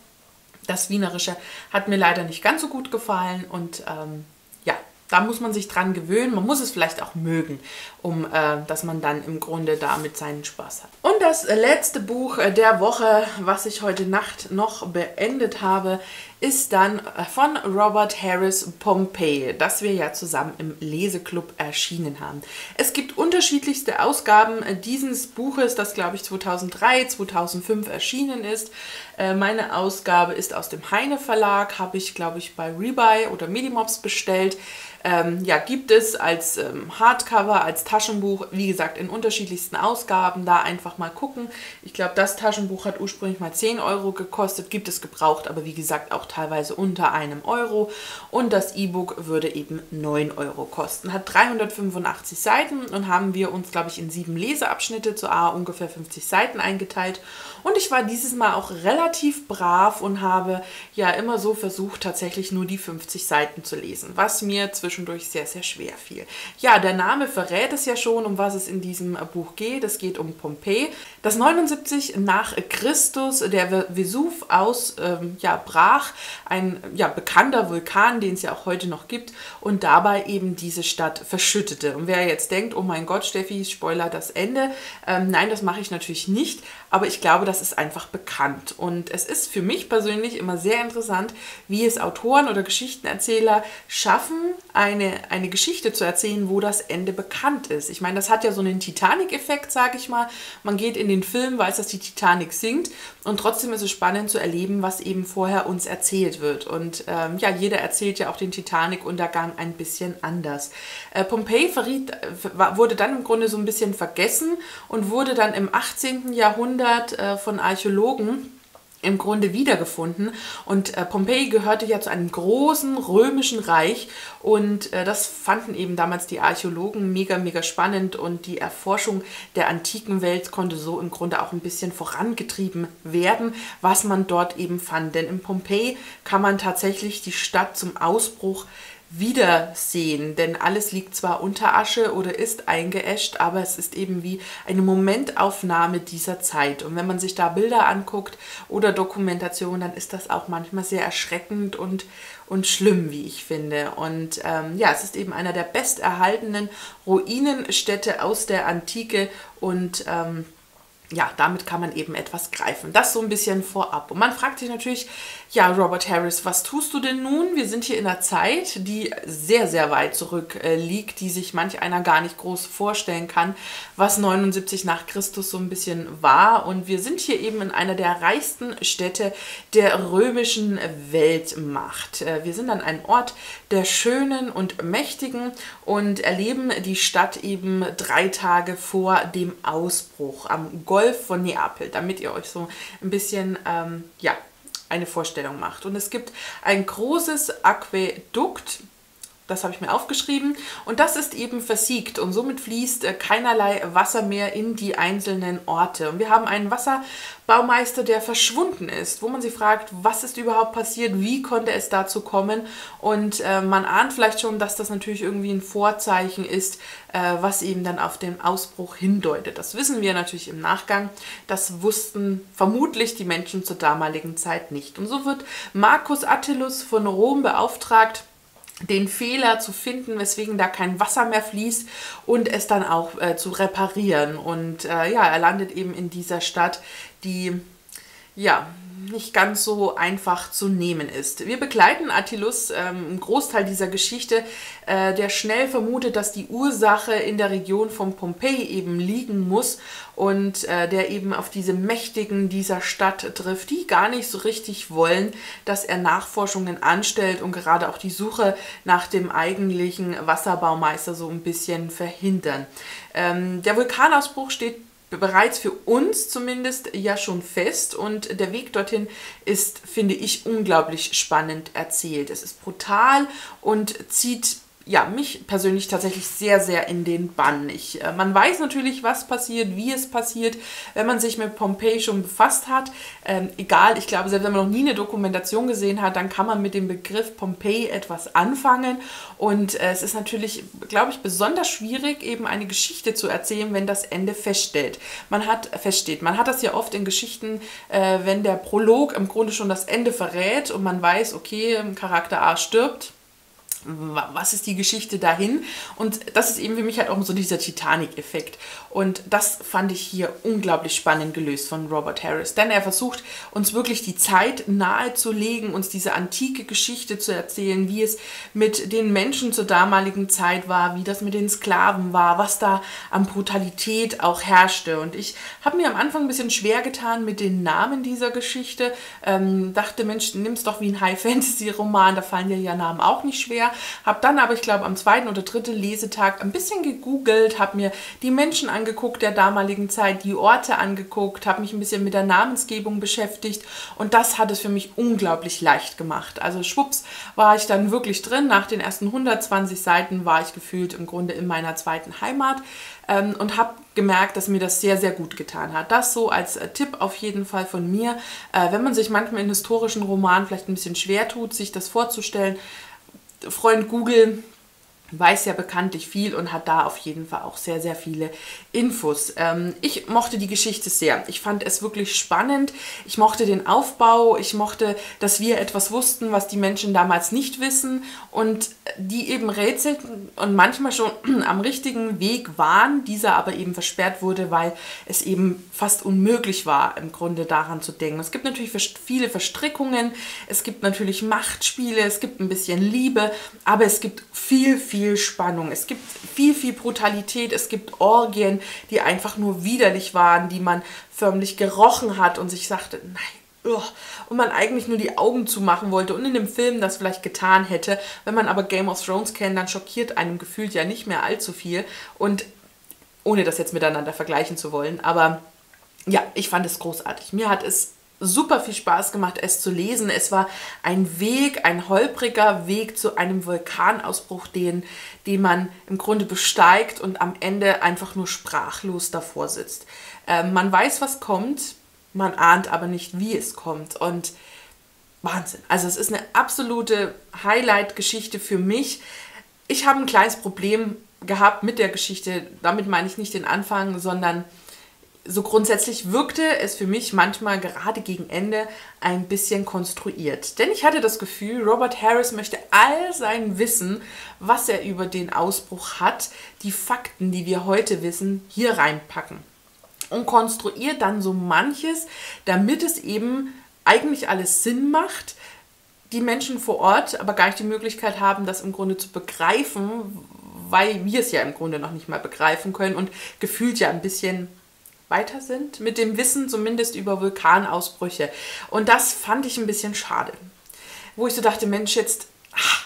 das Wienerische hat mir leider nicht ganz so gut gefallen und ähm, ja, da muss man sich dran gewöhnen, man muss es vielleicht auch mögen, um äh, dass man dann im Grunde damit seinen Spaß hat. Und das letzte Buch der Woche, was ich heute Nacht noch beendet habe, ist dann von Robert Harris Pompeji, das wir ja zusammen im Leseklub erschienen haben. Es gibt unterschiedlichste Ausgaben dieses Buches, das glaube ich zweitausenddrei, zweitausendfünf erschienen ist. Meine Ausgabe ist aus dem Heine Verlag, habe ich glaube ich bei Rebuy oder Medimops bestellt. Ähm, ja, gibt es als ähm, Hardcover, als Taschenbuch, wie gesagt, in unterschiedlichsten Ausgaben, da einfach mal gucken. Ich glaube, das Taschenbuch hat ursprünglich mal zehn Euro gekostet, gibt es gebraucht, aber wie gesagt, auch teilweise unter einem Euro. Und das E-Book würde eben neun Euro kosten. Hat dreihundertfünfundachtzig Seiten und haben wir uns, glaube ich, in sieben Leseabschnitte zu a ungefähr fünfzig Seiten eingeteilt. Und ich war dieses Mal auch relativ brav und habe ja immer so versucht, tatsächlich nur die fünfzig Seiten zu lesen, was mir zwischen zwischendurch sehr, sehr schwer fiel. Ja, der Name verrät es ja schon, um was es in diesem Buch geht. Es geht um Pompeji, das neunundsiebzig nach Christus der Vesuv aus, ähm, ja, brach, ein ja, bekannter Vulkan, den es ja auch heute noch gibt und dabei eben diese Stadt verschüttete. Und wer jetzt denkt, oh mein Gott, Steffi, Spoiler, das Ende. Ähm, nein, das mache ich natürlich nicht, aber ich glaube, das ist einfach bekannt. Und es ist für mich persönlich immer sehr interessant, wie es Autoren oder Geschichtenerzähler schaffen, Eine, eine Geschichte zu erzählen, wo das Ende bekannt ist. Ich meine, das hat ja so einen Titanic-Effekt, sage ich mal. Man geht in den Film, weiß, dass die Titanic sinkt und trotzdem ist es spannend zu erleben, was eben vorher uns erzählt wird. Und ähm, ja, jeder erzählt ja auch den Titanic-Untergang ein bisschen anders. Äh, Pompeji verriet, wurde dann im Grunde so ein bisschen vergessen und wurde dann im achtzehnten Jahrhundert äh, von Archäologen im Grunde wiedergefunden und äh, Pompeji gehörte ja zu einem großen römischen Reich und äh, das fanden eben damals die Archäologen mega, mega spannend und die Erforschung der antiken Welt konnte so im Grunde auch ein bisschen vorangetrieben werden, was man dort eben fand. Denn in Pompeji kann man tatsächlich die Stadt zum Ausbruch wiedersehen, denn alles liegt zwar unter Asche oder ist eingeäscht, aber es ist eben wie eine Momentaufnahme dieser Zeit. Und wenn man sich da Bilder anguckt oder Dokumentationen, dann ist das auch manchmal sehr erschreckend und, und schlimm, wie ich finde. Und ähm, ja, es ist eben einer der besterhaltenen Ruinenstädte aus der Antike und ähm, ja, damit kann man eben etwas greifen. Das so ein bisschen vorab. Und man fragt sich natürlich, ja, Robert Harris, was tust du denn nun? Wir sind hier in einer Zeit, die sehr, sehr weit zurück äh, liegt, die sich manch einer gar nicht groß vorstellen kann, was neunundsiebzig nach Christus so ein bisschen war. Und wir sind hier eben in einer der reichsten Städte der römischen Weltmacht. Äh, wir sind an einem Ort der Schönen und Mächtigen und erleben die Stadt eben drei Tage vor dem Ausbruch am Golf von Neapel, damit ihr euch so ein bisschen, ähm, ja, eine Vorstellung macht. Und es gibt ein großes Aquädukt, das habe ich mir aufgeschrieben, und das ist eben versiegt und somit fließt keinerlei Wasser mehr in die einzelnen Orte. Und wir haben einen Wasserbaumeister, der verschwunden ist, wo man sich fragt, was ist überhaupt passiert, wie konnte es dazu kommen, und äh, man ahnt vielleicht schon, dass das natürlich irgendwie ein Vorzeichen ist, äh, was eben dann auf den Ausbruch hindeutet. Das wissen wir natürlich im Nachgang, das wussten vermutlich die Menschen zur damaligen Zeit nicht. Und so wird Marcus Attilus von Rom beauftragt, den Fehler zu finden, weswegen da kein Wasser mehr fließt, und es dann auch äh, zu reparieren. Und äh, ja, er landet eben in dieser Stadt, die ja nicht ganz so einfach zu nehmen ist. Wir begleiten Attilus ähm, einen Großteil dieser Geschichte, äh, der schnell vermutet, dass die Ursache in der Region von Pompeji eben liegen muss und äh, der eben auf diese Mächtigen dieser Stadt trifft, die gar nicht so richtig wollen, dass er Nachforschungen anstellt und gerade auch die Suche nach dem eigentlichen Wasserbaumeister so ein bisschen verhindern. Ähm, der Vulkanausbruch steht bereits für uns zumindest ja schon fest, und der Weg dorthin ist, finde ich, unglaublich spannend erzählt. Es ist brutal und zieht ja mich persönlich tatsächlich sehr, sehr in den Bann. Ich, äh, man weiß natürlich, was passiert, wie es passiert, wenn man sich mit Pompeji schon befasst hat. Ähm, egal, ich glaube, selbst wenn man noch nie eine Dokumentation gesehen hat, dann kann man mit dem Begriff Pompeji etwas anfangen. Und äh, es ist natürlich, glaube ich, besonders schwierig, eben eine Geschichte zu erzählen, wenn das Ende feststeht. Man hat, feststeht. Man hat das ja oft in Geschichten, äh, wenn der Prolog im Grunde schon das Ende verrät und man weiß, okay, Charakter A stirbt. Was ist die Geschichte dahin? Und das ist eben für mich halt auch so dieser Titanic-Effekt. Und das fand ich hier unglaublich spannend gelöst von Robert Harris. Denn er versucht, uns wirklich die Zeit nahezulegen, uns diese antike Geschichte zu erzählen, wie es mit den Menschen zur damaligen Zeit war, wie das mit den Sklaven war, was da an Brutalität auch herrschte. Und ich habe mir am Anfang ein bisschen schwer getan mit den Namen dieser Geschichte. Ähm, dachte, Mensch, nimm's doch wie ein High-Fantasy-Roman, da fallen dir ja Namen auch nicht schwer. Habe dann aber, ich glaube, am zweiten oder dritten Lesetag ein bisschen gegoogelt, habe mir die Menschen angeguckt der damaligen Zeit, die Orte angeguckt, habe mich ein bisschen mit der Namensgebung beschäftigt, und das hat es für mich unglaublich leicht gemacht. Also schwupps war ich dann wirklich drin. Nach den ersten hundertzwanzig Seiten war ich gefühlt im Grunde in meiner zweiten Heimat ähm, und habe gemerkt, dass mir das sehr, sehr gut getan hat. Das so als äh, Tipp auf jeden Fall von mir. Äh, wenn man sich manchmal in historischen Romanen vielleicht ein bisschen schwer tut, sich das vorzustellen, Freund Google weiß ja bekanntlich viel und hat da auf jeden Fall auch sehr, sehr viele Infos. Ähm, ich mochte die Geschichte sehr. Ich fand es wirklich spannend. Ich mochte den Aufbau. Ich mochte, dass wir etwas wussten, was die Menschen damals nicht wissen und die eben rätselten und manchmal schon am richtigen Weg waren, dieser aber eben versperrt wurde, weil es eben fast unmöglich war, im Grunde daran zu denken. Es gibt natürlich viele Verstrickungen, es gibt natürlich Machtspiele, es gibt ein bisschen Liebe, aber es gibt viel, viel Viel Spannung. Es gibt viel, viel Brutalität. Es gibt Orgien, die einfach nur widerlich waren, die man förmlich gerochen hat und sich sagte, nein, ugh, und man eigentlich nur die Augen zumachen wollte und in dem Film das vielleicht getan hätte. Wenn man aber Game of Thrones kennt, dann schockiert einem gefühlt ja nicht mehr allzu viel. Und ohne das jetzt miteinander vergleichen zu wollen, aber ja, ich fand es großartig. Mir hat es super viel Spaß gemacht, es zu lesen. Es war ein Weg, ein holpriger Weg zu einem Vulkanausbruch, den, den man im Grunde besteigt und am Ende einfach nur sprachlos davor sitzt. Äh, man weiß, was kommt, man ahnt aber nicht, wie es kommt. Und Wahnsinn. Also es ist eine absolute Highlight-Geschichte für mich. Ich habe ein kleines Problem gehabt mit der Geschichte. Damit meine ich nicht den Anfang, sondern so grundsätzlich wirkte es für mich manchmal gerade gegen Ende ein bisschen konstruiert. Denn ich hatte das Gefühl, Robert Harris möchte all sein Wissen, was er über den Ausbruch hat, die Fakten, die wir heute wissen, hier reinpacken. Und konstruiert dann so manches, damit es eben eigentlich alles Sinn macht, die Menschen vor Ort aber gar nicht die Möglichkeit haben, das im Grunde zu begreifen, weil wir es ja im Grunde noch nicht mal begreifen können und gefühlt ja ein bisschen weiter sind, mit dem Wissen zumindest über Vulkanausbrüche. Und das fand ich ein bisschen schade. Wo ich so dachte, Mensch, jetzt, ach,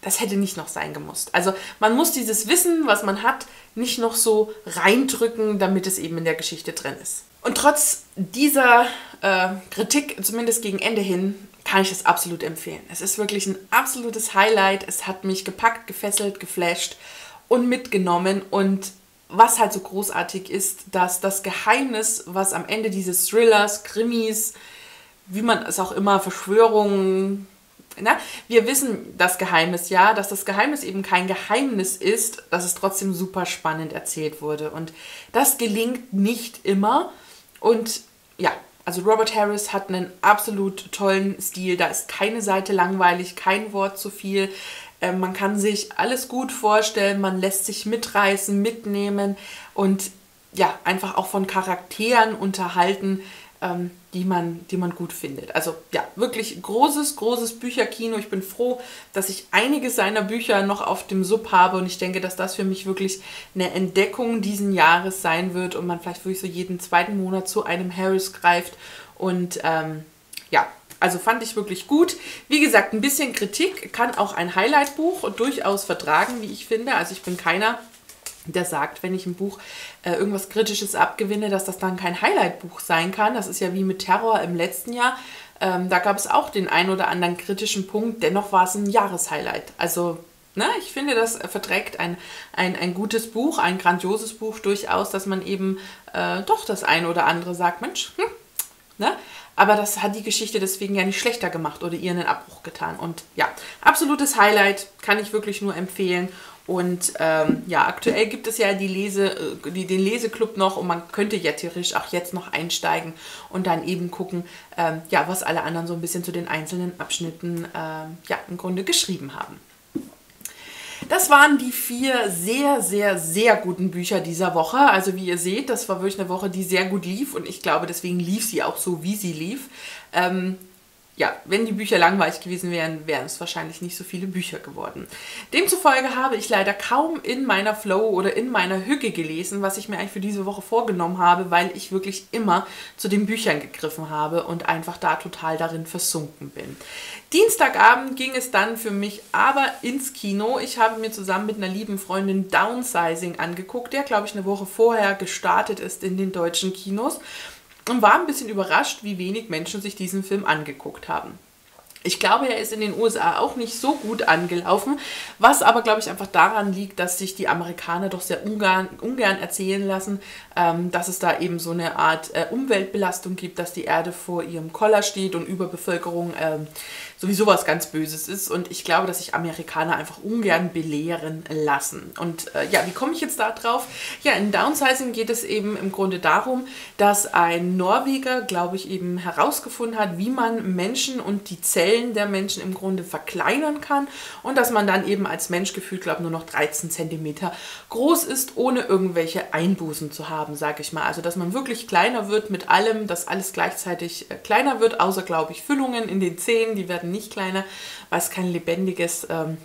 das hätte nicht noch sein gemusst. Also man muss dieses Wissen, was man hat, nicht noch so reindrücken, damit es eben in der Geschichte drin ist. Und trotz dieser äh, Kritik, zumindest gegen Ende hin, kann ich es absolut empfehlen. Es ist wirklich ein absolutes Highlight. Es hat mich gepackt, gefesselt, geflasht und mitgenommen. Und was halt so großartig ist, dass das Geheimnis, was am Ende dieses Thrillers, Krimis, wie man es auch immer, Verschwörungen, na, wir wissen das Geheimnis, ja, dass das Geheimnis eben kein Geheimnis ist, dass es trotzdem super spannend erzählt wurde. Und das gelingt nicht immer. Und ja, also Robert Harris hat einen absolut tollen Stil. Da ist keine Seite langweilig, kein Wort zu viel. Äh, man kann sich alles gut vorstellen, man lässt sich mitreißen, mitnehmen und ja, einfach auch von Charakteren unterhalten, ähm, die man, die man gut findet. Also ja, wirklich großes, großes Bücherkino. Ich bin froh, dass ich einige seiner Bücher noch auf dem Sub habe und ich denke, dass das für mich wirklich eine Entdeckung diesen Jahres sein wird und man vielleicht wirklich so jeden zweiten Monat zu einem Harris greift und ähm, ja, also fand ich wirklich gut. Wie gesagt, ein bisschen Kritik kann auch ein Highlight-Buch durchaus vertragen, wie ich finde. Also ich bin keiner, der sagt, wenn ich ein Buch äh, irgendwas Kritisches abgewinne, dass das dann kein Highlight-Buch sein kann. Das ist ja wie mit Terror im letzten Jahr. Ähm, da gab es auch den einen oder anderen kritischen Punkt. Dennoch war es ein Jahreshighlight. Also, ne, ich finde, das verträgt ein, ein, ein gutes Buch, ein grandioses Buch durchaus, dass man eben äh, doch das eine oder andere sagt, Mensch, hm, ne? Aber das hat die Geschichte deswegen ja nicht schlechter gemacht oder ihr einen Abbruch getan. Und ja, absolutes Highlight, kann ich wirklich nur empfehlen. Und ähm, ja, aktuell gibt es ja die Lese, die, den Leseclub noch und man könnte ja theoretisch auch jetzt noch einsteigen und dann eben gucken, ähm, ja, was alle anderen so ein bisschen zu den einzelnen Abschnitten ähm, ja, im Grunde geschrieben haben. Das waren die vier sehr, sehr, sehr guten Bücher dieser Woche. Also wie ihr seht, das war wirklich eine Woche, die sehr gut lief und ich glaube, deswegen lief sie auch so, wie sie lief. Ähm, Ja, wenn die Bücher langweilig gewesen wären, wären es wahrscheinlich nicht so viele Bücher geworden. Demzufolge habe ich leider kaum in meiner Flow oder in meiner Hücke gelesen, was ich mir eigentlich für diese Woche vorgenommen habe, weil ich wirklich immer zu den Büchern gegriffen habe und einfach da total darin versunken bin. Dienstagabend ging es dann für mich aber ins Kino. Ich habe mir zusammen mit einer lieben Freundin Downsizing angeguckt, der, glaube ich, eine Woche vorher gestartet ist in den deutschen Kinos. Und war ein bisschen überrascht, wie wenig Menschen sich diesen Film angeguckt haben. Ich glaube, er ist in den U S A auch nicht so gut angelaufen, was aber, glaube ich, einfach daran liegt, dass sich die Amerikaner doch sehr ungern, ungern erzählen lassen, ähm, dass es da eben so eine Art äh, Umweltbelastung gibt, dass die Erde vor ihrem Koller steht und Überbevölkerung ähm, sowieso was ganz Böses ist. Und ich glaube, dass sich Amerikaner einfach ungern belehren lassen. Und äh, ja, wie komme ich jetzt da drauf? Ja, in Downsizing geht es eben im Grunde darum, dass ein Norweger, glaube ich, eben herausgefunden hat, wie man Menschen und die Zellen der Menschen im Grunde verkleinern kann und dass man dann eben als Mensch gefühlt, glaube ich, nur noch dreizehn Zentimeter groß ist, ohne irgendwelche Einbußen zu haben, sage ich mal. Also, dass man wirklich kleiner wird mit allem, dass alles gleichzeitig kleiner wird, außer, glaube ich, Füllungen in den Zähnen, die werden nicht kleiner, weil es kein lebendiges ähm,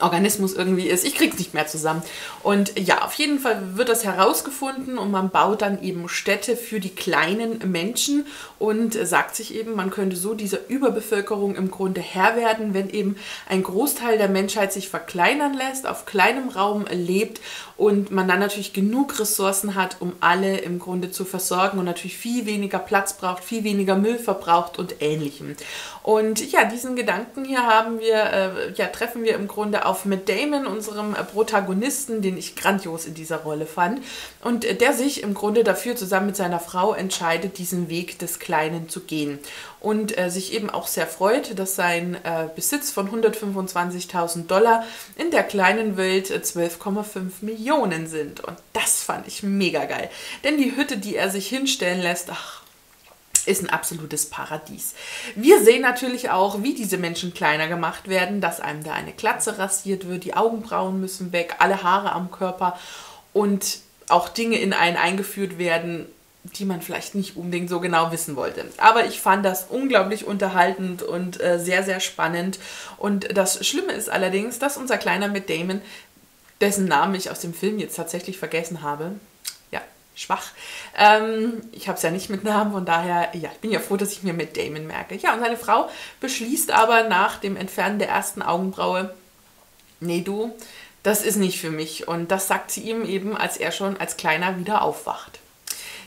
Organismus irgendwie ist. Ich krieg's nicht mehr zusammen. Und ja, auf jeden Fall wird das herausgefunden und man baut dann eben Städte für die kleinen Menschen und sagt sich eben, man könnte so dieser Überbevölkerung im Grunde Herr werden, wenn eben ein Großteil der Menschheit sich verkleinern lässt, auf kleinem Raum lebt und man dann natürlich genug Ressourcen hat, um alle im Grunde zu versorgen und natürlich viel weniger Platz braucht, viel weniger Müll verbraucht und Ähnlichem. Und ja, diesen Gedanken hier haben wir, äh, ja, treffen wir im Grunde auf auf Matt Damon, unserem Protagonisten, den ich grandios in dieser Rolle fand und der sich im Grunde dafür zusammen mit seiner Frau entscheidet, diesen Weg des Kleinen zu gehen und äh, sich eben auch sehr freut, dass sein äh, Besitz von hundertfünfundzwanzigtausend Dollar in der kleinen Welt zwölf Komma fünf Millionen sind und das fand ich mega geil, denn die Hütte, die er sich hinstellen lässt, ach, ist ein absolutes Paradies. Wir sehen natürlich auch, wie diese Menschen kleiner gemacht werden, dass einem da eine Glatze rasiert wird, die Augenbrauen müssen weg, alle Haare am Körper und auch Dinge in einen eingeführt werden, die man vielleicht nicht unbedingt so genau wissen wollte. Aber ich fand das unglaublich unterhaltend und äh, sehr, sehr spannend. Und das Schlimme ist allerdings, dass unser kleiner Matt Damon, dessen Namen ich aus dem Film jetzt tatsächlich vergessen habe, schwach. Ähm, ich habe es ja nicht mit Namen, von daher, ja, ich bin ja froh, dass ich mir Matt Damon merke. Ja, und seine Frau beschließt aber nach dem Entfernen der ersten Augenbraue, nee, du, das ist nicht für mich. Und das sagt sie ihm eben, als er schon als Kleiner wieder aufwacht.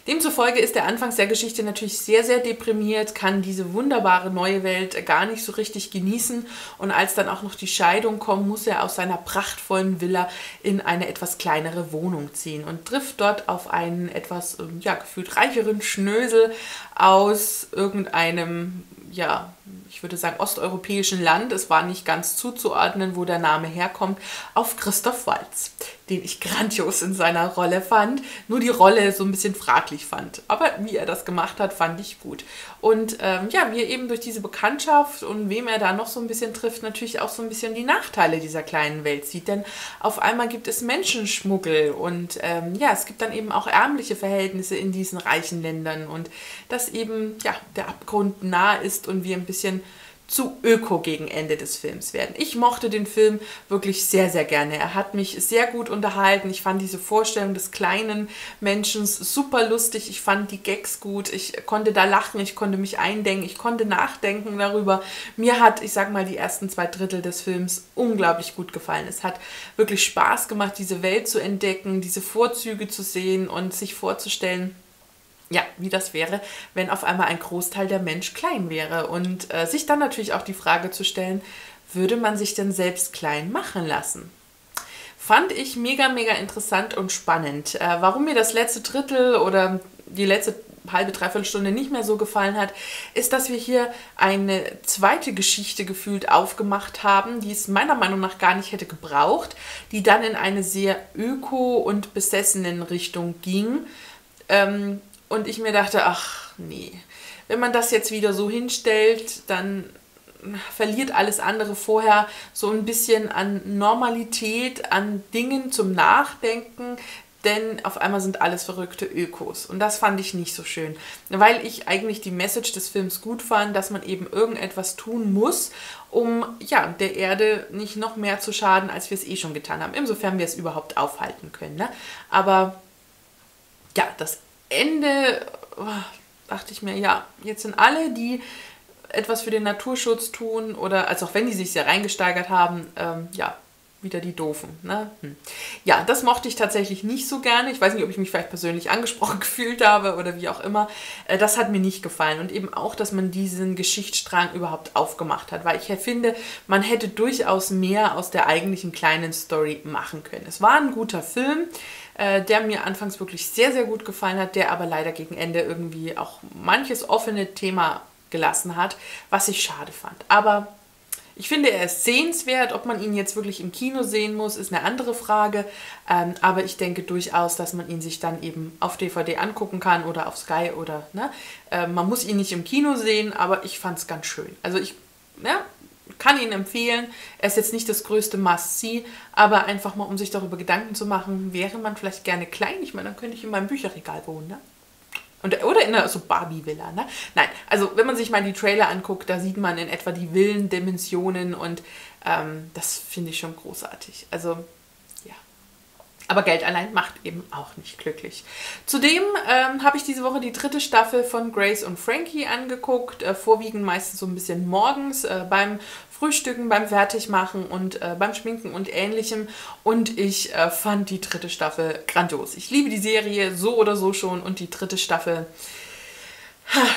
Demzufolge ist der Anfang der Geschichte natürlich sehr, sehr deprimiert, kann diese wunderbare neue Welt gar nicht so richtig genießen. Und als dann auch noch die Scheidung kommt, muss er aus seiner prachtvollen Villa in eine etwas kleinere Wohnung ziehen und trifft dort auf einen etwas, ja, gefühlt reicheren Schnösel aus irgendeinem, ja, ich würde sagen osteuropäischen Land, es war nicht ganz zuzuordnen, wo der Name herkommt, auf Christoph Waltz, den ich grandios in seiner Rolle fand, nur die Rolle so ein bisschen fraglich fand. Aber wie er das gemacht hat, fand ich gut. Und ähm, ja, wie er eben durch diese Bekanntschaft und wem er da noch so ein bisschen trifft, natürlich auch so ein bisschen die Nachteile dieser kleinen Welt sieht. Denn auf einmal gibt es Menschenschmuggel und ähm, ja, es gibt dann eben auch ärmliche Verhältnisse in diesen reichen Ländern und dass eben ja der Abgrund nah ist und wir ein bisschen zu öko gegen Ende des Films werden. Ich mochte den Film wirklich sehr, sehr gerne. Er hat mich sehr gut unterhalten. Ich fand diese Vorstellung des kleinen Menschen super lustig. Ich fand die Gags gut. Ich konnte da lachen, ich konnte mich eindenken, ich konnte nachdenken darüber. Mir hat, ich sag mal, die ersten zwei Drittel des Films unglaublich gut gefallen. Es hat wirklich Spaß gemacht, diese Welt zu entdecken, diese Vorzüge zu sehen und sich vorzustellen, ja, wie das wäre, wenn auf einmal ein Großteil der Mensch klein wäre und äh, sich dann natürlich auch die Frage zu stellen, würde man sich denn selbst klein machen lassen? Fand ich mega, mega interessant und spannend. Äh, warum mir das letzte Drittel oder die letzte halbe, dreiviertel Stunde nicht mehr so gefallen hat, ist, dass wir hier eine zweite Geschichte gefühlt aufgemacht haben, die es meiner Meinung nach gar nicht hätte gebraucht, die dann in eine sehr öko- und besessenen Richtung ging. Ähm, Und ich mir dachte, ach nee, wenn man das jetzt wieder so hinstellt, dann verliert alles andere vorher so ein bisschen an Normalität, an Dingen zum Nachdenken, denn auf einmal sind alles verrückte Ökos. Und das fand ich nicht so schön, weil ich eigentlich die Message des Films gut fand, dass man eben irgendetwas tun muss, um ja, der Erde nicht noch mehr zu schaden, als wir es eh schon getan haben, insofern wir es überhaupt aufhalten können. Ne? Aber ja, das Ende oh, dachte ich mir, ja, jetzt sind alle, die etwas für den Naturschutz tun oder, also auch wenn die sich sehr reingesteigert haben, ähm, ja, wieder die Doofen. Ne? Hm. Ja, das mochte ich tatsächlich nicht so gerne. Ich weiß nicht, ob ich mich vielleicht persönlich angesprochen gefühlt habe oder wie auch immer. Äh, das hat mir nicht gefallen und eben auch, dass man diesen Geschichtsstrang überhaupt aufgemacht hat, weil ich finde, man hätte durchaus mehr aus der eigentlichen kleinen Story machen können. Es war ein guter Film, der mir anfangs wirklich sehr, sehr gut gefallen hat, der aber leider gegen Ende irgendwie auch manches offene Thema gelassen hat, was ich schade fand. Aber ich finde, er ist sehenswert. Ob man ihn jetzt wirklich im Kino sehen muss, ist eine andere Frage. Ähm, aber ich denke durchaus, dass man ihn sich dann eben auf D V D angucken kann oder auf Sky oder, ne? Äh, man muss ihn nicht im Kino sehen, aber ich fand es ganz schön. Also ich, ja, kann ihn empfehlen. Er ist jetzt nicht das größte Must-See, aber einfach mal, um sich darüber Gedanken zu machen, wäre man vielleicht gerne klein. Ich meine, dann könnte ich in meinem Bücherregal wohnen, ne? Und, oder in einer so Barbie-Villa, ne? Nein, also wenn man sich mal die Trailer anguckt, da sieht man in etwa die Villen-Dimensionen und ähm, das finde ich schon großartig. Also, ja. Aber Geld allein macht eben auch nicht glücklich. Zudem ähm, habe ich diese Woche die dritte Staffel von Grace&Frankie angeguckt, äh, vorwiegend meistens so ein bisschen morgens äh, beim Frühstücken, beim Fertigmachen und äh, beim Schminken und Ähnlichem. Und ich äh, fand die dritte Staffel grandios. Ich liebe die Serie so oder so schon und die dritte Staffel,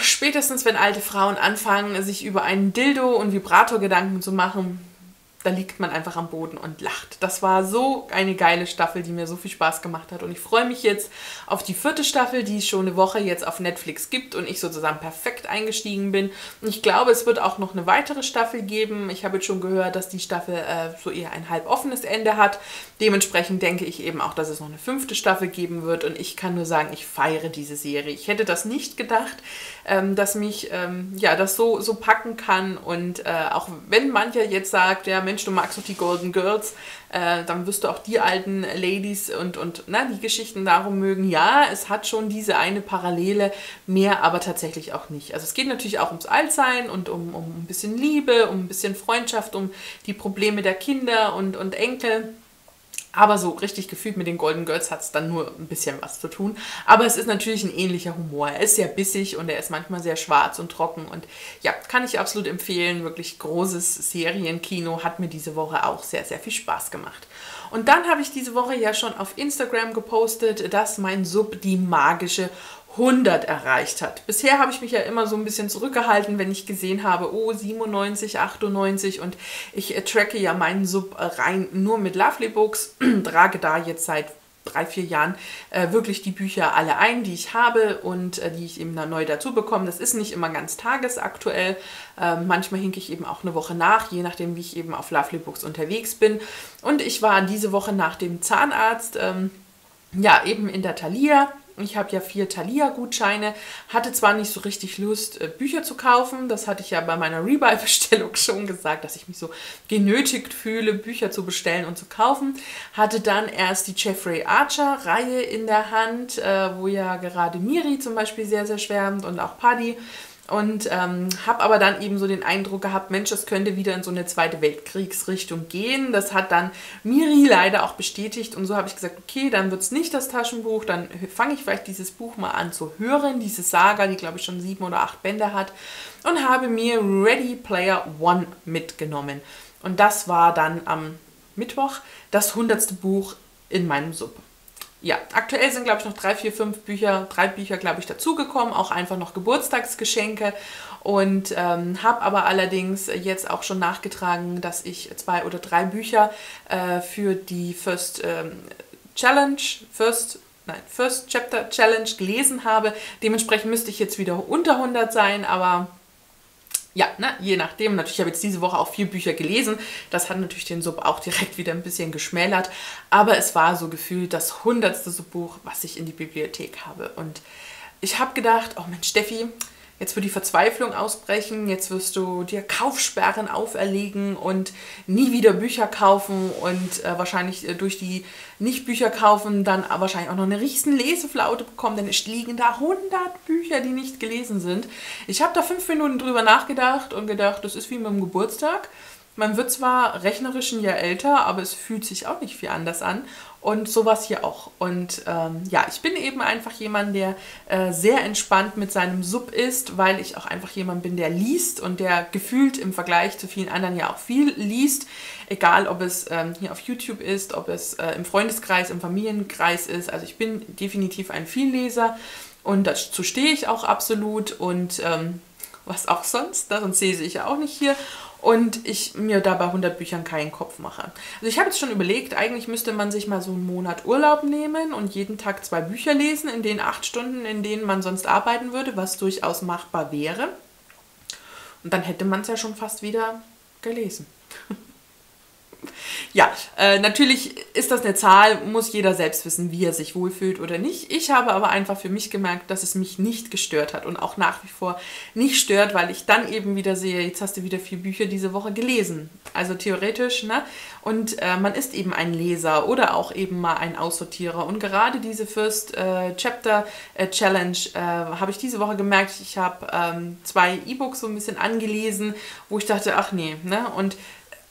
spätestens wenn alte Frauen anfangen, sich über einen Dildo- und Vibrator-Gedanken zu machen, da liegt man einfach am Boden und lacht. Das war so eine geile Staffel, die mir so viel Spaß gemacht hat. Und ich freue mich jetzt auf die vierte Staffel, die es schon eine Woche jetzt auf Netflix gibt und ich sozusagen perfekt eingestiegen bin. Und ich glaube, es wird auch noch eine weitere Staffel geben. Ich habe jetzt schon gehört, dass die Staffel äh, so eher ein halb offenes Ende hat. Dementsprechend denke ich eben auch, dass es noch eine fünfte Staffel geben wird. Und ich kann nur sagen, ich feiere diese Serie. Ich hätte das nicht gedacht, ähm, dass mich ähm, ja, das so, so packen kann. Und äh, auch wenn mancher jetzt sagt, ja, Mensch, Mensch, du magst doch die Golden Girls, äh, dann wirst du auch die alten Ladies und, und na, die Geschichten darum mögen. Ja, es hat schon diese eine Parallele, mehr aber tatsächlich auch nicht. Also es geht natürlich auch ums Altsein und um, um ein bisschen Liebe, um ein bisschen Freundschaft, um die Probleme der Kinder und, und Enkel. Aber so richtig gefühlt mit den Golden Girls hat es dann nur ein bisschen was zu tun. Aber es ist natürlich ein ähnlicher Humor. Er ist sehr bissig und er ist manchmal sehr schwarz und trocken. Und ja, kann ich absolut empfehlen. Wirklich großes Serienkino hat mir diese Woche auch sehr, sehr viel Spaß gemacht. Und dann habe ich diese Woche ja schon auf Instagram gepostet, dass mein Sub die magische hundert erreicht hat. Bisher habe ich mich ja immer so ein bisschen zurückgehalten, wenn ich gesehen habe, oh, siebenundneunzig, achtundneunzig, und ich tracke ja meinen Sub rein nur mit Lovely Books, trage da jetzt seit drei, vier Jahren äh, wirklich die Bücher alle ein, die ich habe und äh, die ich eben dann neu dazu bekomme. Das ist nicht immer ganz tagesaktuell. Äh, manchmal hinke ich eben auch eine Woche nach, je nachdem, wie ich eben auf Lovely Books unterwegs bin. Und ich war diese Woche nach dem Zahnarzt, ähm, ja, eben in der Thalia. Ich habe ja vier Thalia-Gutscheine, hatte zwar nicht so richtig Lust, Bücher zu kaufen, das hatte ich ja bei meiner Rebuy-Bestellung schon gesagt, dass ich mich so genötigt fühle, Bücher zu bestellen und zu kaufen, hatte dann erst die Jeffrey Archer-Reihe in der Hand, wo ja gerade Miri zum Beispiel sehr, sehr schwärmt und auch Paddy. Und ähm, habe aber dann eben so den Eindruck gehabt, Mensch, das könnte wieder in so eine Zweite Weltkriegsrichtung gehen. Das hat dann Miri leider auch bestätigt. Und so habe ich gesagt, okay, dann wird es nicht das Taschenbuch. Dann fange ich vielleicht dieses Buch mal an zu hören, diese Saga, die glaube ich schon sieben oder acht Bände hat. Und habe mir Ready Player One mitgenommen. Und das war dann am Mittwoch das hundertste Buch in meinem Sub. Ja, aktuell sind, glaube ich, noch drei, vier, fünf Bücher, drei Bücher, glaube ich, dazugekommen, auch einfach noch Geburtstagsgeschenke, und ähm, habe aber allerdings jetzt auch schon nachgetragen, dass ich zwei oder drei Bücher äh, für die First ähm, Challenge, First Nein, First Chapter Challenge gelesen habe. Dementsprechend müsste ich jetzt wieder unter hundert sein, aber ja, ne, je nachdem. Natürlich habe ich jetzt diese Woche auch vier Bücher gelesen. Das hat natürlich den Sub auch direkt wieder ein bisschen geschmälert. Aber es war so gefühlt das hundertste Subbuch, was ich in die Bibliothek habe. Und ich habe gedacht, oh Mensch, Steffi, jetzt wird die Verzweiflung ausbrechen. Jetzt wirst du dir Kaufsperren auferlegen und nie wieder Bücher kaufen. Und äh, wahrscheinlich äh, durch die Nicht-Bücher kaufen dann wahrscheinlich auch noch eine riesen Leseflaute bekommen, denn es liegen da hundert Bücher, die nicht gelesen sind. Ich habe da fünf Minuten drüber nachgedacht und gedacht, das ist wie mit dem Geburtstag. Man wird zwar rechnerisch ein Jahr älter, aber es fühlt sich auch nicht viel anders an. Und sowas hier auch. Und ähm, ja, ich bin eben einfach jemand, der äh, sehr entspannt mit seinem Sub ist, weil ich auch einfach jemand bin, der liest und der gefühlt im Vergleich zu vielen anderen ja auch viel liest. Egal, ob es ähm, hier auf YouTube ist, ob es äh, im Freundeskreis, im Familienkreis ist. Also ich bin definitiv ein Vielleser und dazu stehe ich auch absolut. Und ähm, was auch sonst, sonst lese ich ja auch nicht hier. Und ich mir da bei hundert Büchern keinen Kopf mache. Also ich habe jetzt schon überlegt, eigentlich müsste man sich mal so einen Monat Urlaub nehmen und jeden Tag zwei Bücher lesen, in den acht Stunden, in denen man sonst arbeiten würde, was durchaus machbar wäre. Und dann hätte man es ja schon fast wieder gelesen. Ja, äh, natürlich ist das eine Zahl, muss jeder selbst wissen, wie er sich wohlfühlt oder nicht. Ich habe aber einfach für mich gemerkt, dass es mich nicht gestört hat und auch nach wie vor nicht stört, weil ich dann eben wieder sehe, jetzt hast du wieder vier Bücher diese Woche gelesen. Also theoretisch, ne? Und äh, man ist eben ein Leser oder auch eben mal ein Aussortierer. Und gerade diese First äh, Chapter äh, Challenge äh, habe ich diese Woche gemerkt. Ich habe ähm, zwei E-Books so ein bisschen angelesen, wo ich dachte, ach nee, ne? Und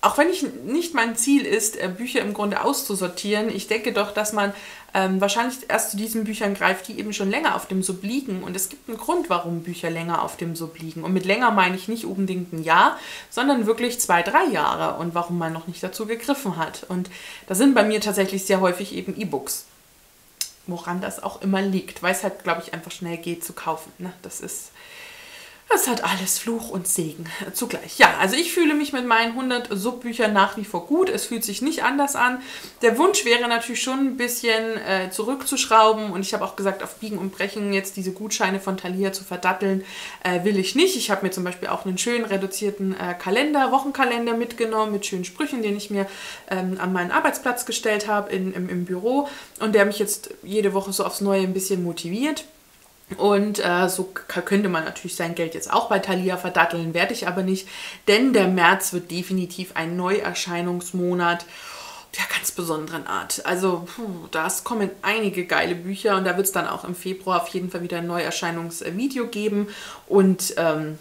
auch wenn ich nicht mein Ziel ist, Bücher im Grunde auszusortieren, ich denke doch, dass man ähm, wahrscheinlich erst zu diesen Büchern greift, die eben schon länger auf dem Sub liegen. Und es gibt einen Grund, warum Bücher länger auf dem Sub liegen. Und mit länger meine ich nicht unbedingt ein Jahr, sondern wirklich zwei, drei Jahre und warum man noch nicht dazu gegriffen hat. Und da sind bei mir tatsächlich sehr häufig eben E-Books, woran das auch immer liegt, weil es halt, glaube ich, einfach schnell geht zu kaufen. Ne? Das ist... Das hat alles Fluch und Segen zugleich. Ja, also ich fühle mich mit meinen hundert Subbüchern nach wie vor gut. Es fühlt sich nicht anders an. Der Wunsch wäre natürlich schon ein bisschen äh, zurückzuschrauben. Und ich habe auch gesagt, auf Biegen und Brechen jetzt diese Gutscheine von Thalia zu verdatteln, äh, will ich nicht. Ich habe mir zum Beispiel auch einen schönen reduzierten äh, Kalender, Wochenkalender mitgenommen mit schönen Sprüchen, den ich mir ähm, an meinen Arbeitsplatz gestellt habe im, im Büro. Und der mich jetzt jede Woche so aufs Neue ein bisschen motiviert. Und äh, so könnte man natürlich sein Geld jetzt auch bei Thalia verdatteln, werde ich aber nicht, denn der März wird definitiv ein Neuerscheinungsmonat der ganz besonderen Art. Also puh, das kommen einige geile Bücher und da wird es dann auch im Februar auf jeden Fall wieder ein Neuerscheinungsvideo geben und ähm,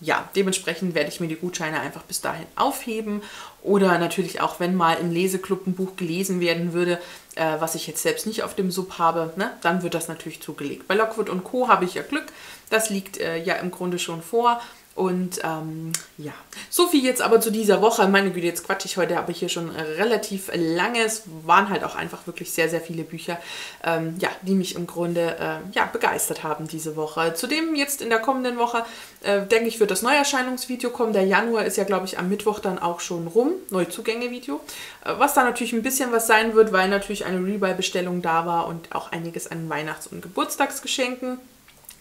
ja, dementsprechend werde ich mir die Gutscheine einfach bis dahin aufheben oder natürlich auch, wenn mal im Leseklub ein Buch gelesen werden würde, äh, was ich jetzt selbst nicht auf dem Sub habe, ne, dann wird das natürlich zugelegt. Bei Lockwood und Co. habe ich ja Glück, das liegt äh, ja im Grunde schon vor Und ähm, ja, so viel jetzt aber zu dieser Woche. Meine Güte, jetzt quatsch ich heute, habe ich hier schon relativ lange. Es waren halt auch einfach wirklich sehr, sehr viele Bücher, ähm, ja, die mich im Grunde äh, ja, begeistert haben diese Woche. Zudem jetzt in der kommenden Woche, äh, denke ich, wird das Neuerscheinungsvideo kommen. Der Januar ist ja, glaube ich, am Mittwoch dann auch schon rum. Neuzugänge-Video. Äh, was da natürlich ein bisschen was sein wird, weil natürlich eine Rebuy-Bestellung da war und auch einiges an Weihnachts- und Geburtstagsgeschenken.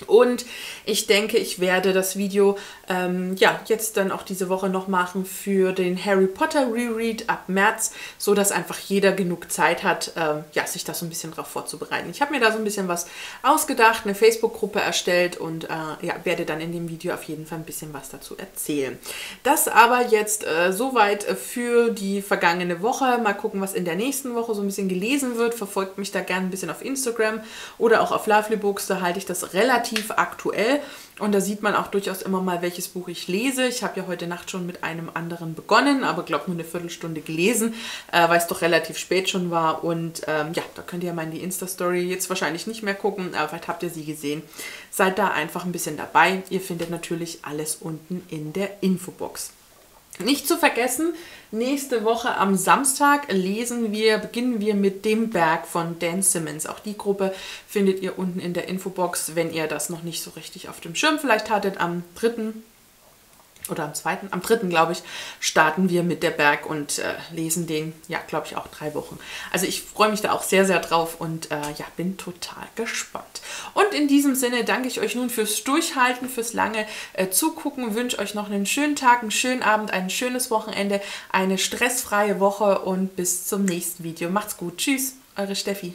Und ich denke, ich werde das Video ähm, ja, jetzt dann auch diese Woche noch machen für den Harry Potter Reread ab März, sodass einfach jeder genug Zeit hat, ähm, ja, sich da so ein bisschen drauf vorzubereiten. Ich habe mir da so ein bisschen was ausgedacht, eine Facebook-Gruppe erstellt und äh, ja, werde dann in dem Video auf jeden Fall ein bisschen was dazu erzählen. Das aber jetzt äh, soweit für die vergangene Woche. Mal gucken, was in der nächsten Woche so ein bisschen gelesen wird. Verfolgt mich da gerne ein bisschen auf Instagram oder auch auf Lovely Books, da halte ich das relativ aktuell und da sieht man auch durchaus immer mal, welches Buch ich lese. Ich habe ja heute Nacht schon mit einem anderen begonnen, aber glaube nur eine Viertelstunde gelesen, äh, weil es doch relativ spät schon war und ähm, ja, da könnt ihr mal in die Insta-Story jetzt wahrscheinlich nicht mehr gucken, aber vielleicht habt ihr sie gesehen. Seid da einfach ein bisschen dabei. Ihr findet natürlich alles unten in der Infobox. Nicht zu vergessen, nächste Woche am Samstag lesen wir, beginnen wir mit dem Berg von Dan Simmons. Auch die Gruppe findet ihr unten in der Infobox, wenn ihr das noch nicht so richtig auf dem Schirm vielleicht hattet. Am dritten oder am zweiten, am dritten glaube ich, starten wir mit der Berg und äh, lesen den, ja, glaube ich, auch drei Wochen. Also ich freue mich da auch sehr, sehr drauf und äh, ja, bin total gespannt. Und in diesem Sinne danke ich euch nun fürs Durchhalten, fürs lange äh, Zugucken, wünsche euch noch einen schönen Tag, einen schönen Abend, ein schönes Wochenende, eine stressfreie Woche und bis zum nächsten Video. Macht's gut, tschüss, eure Steffi.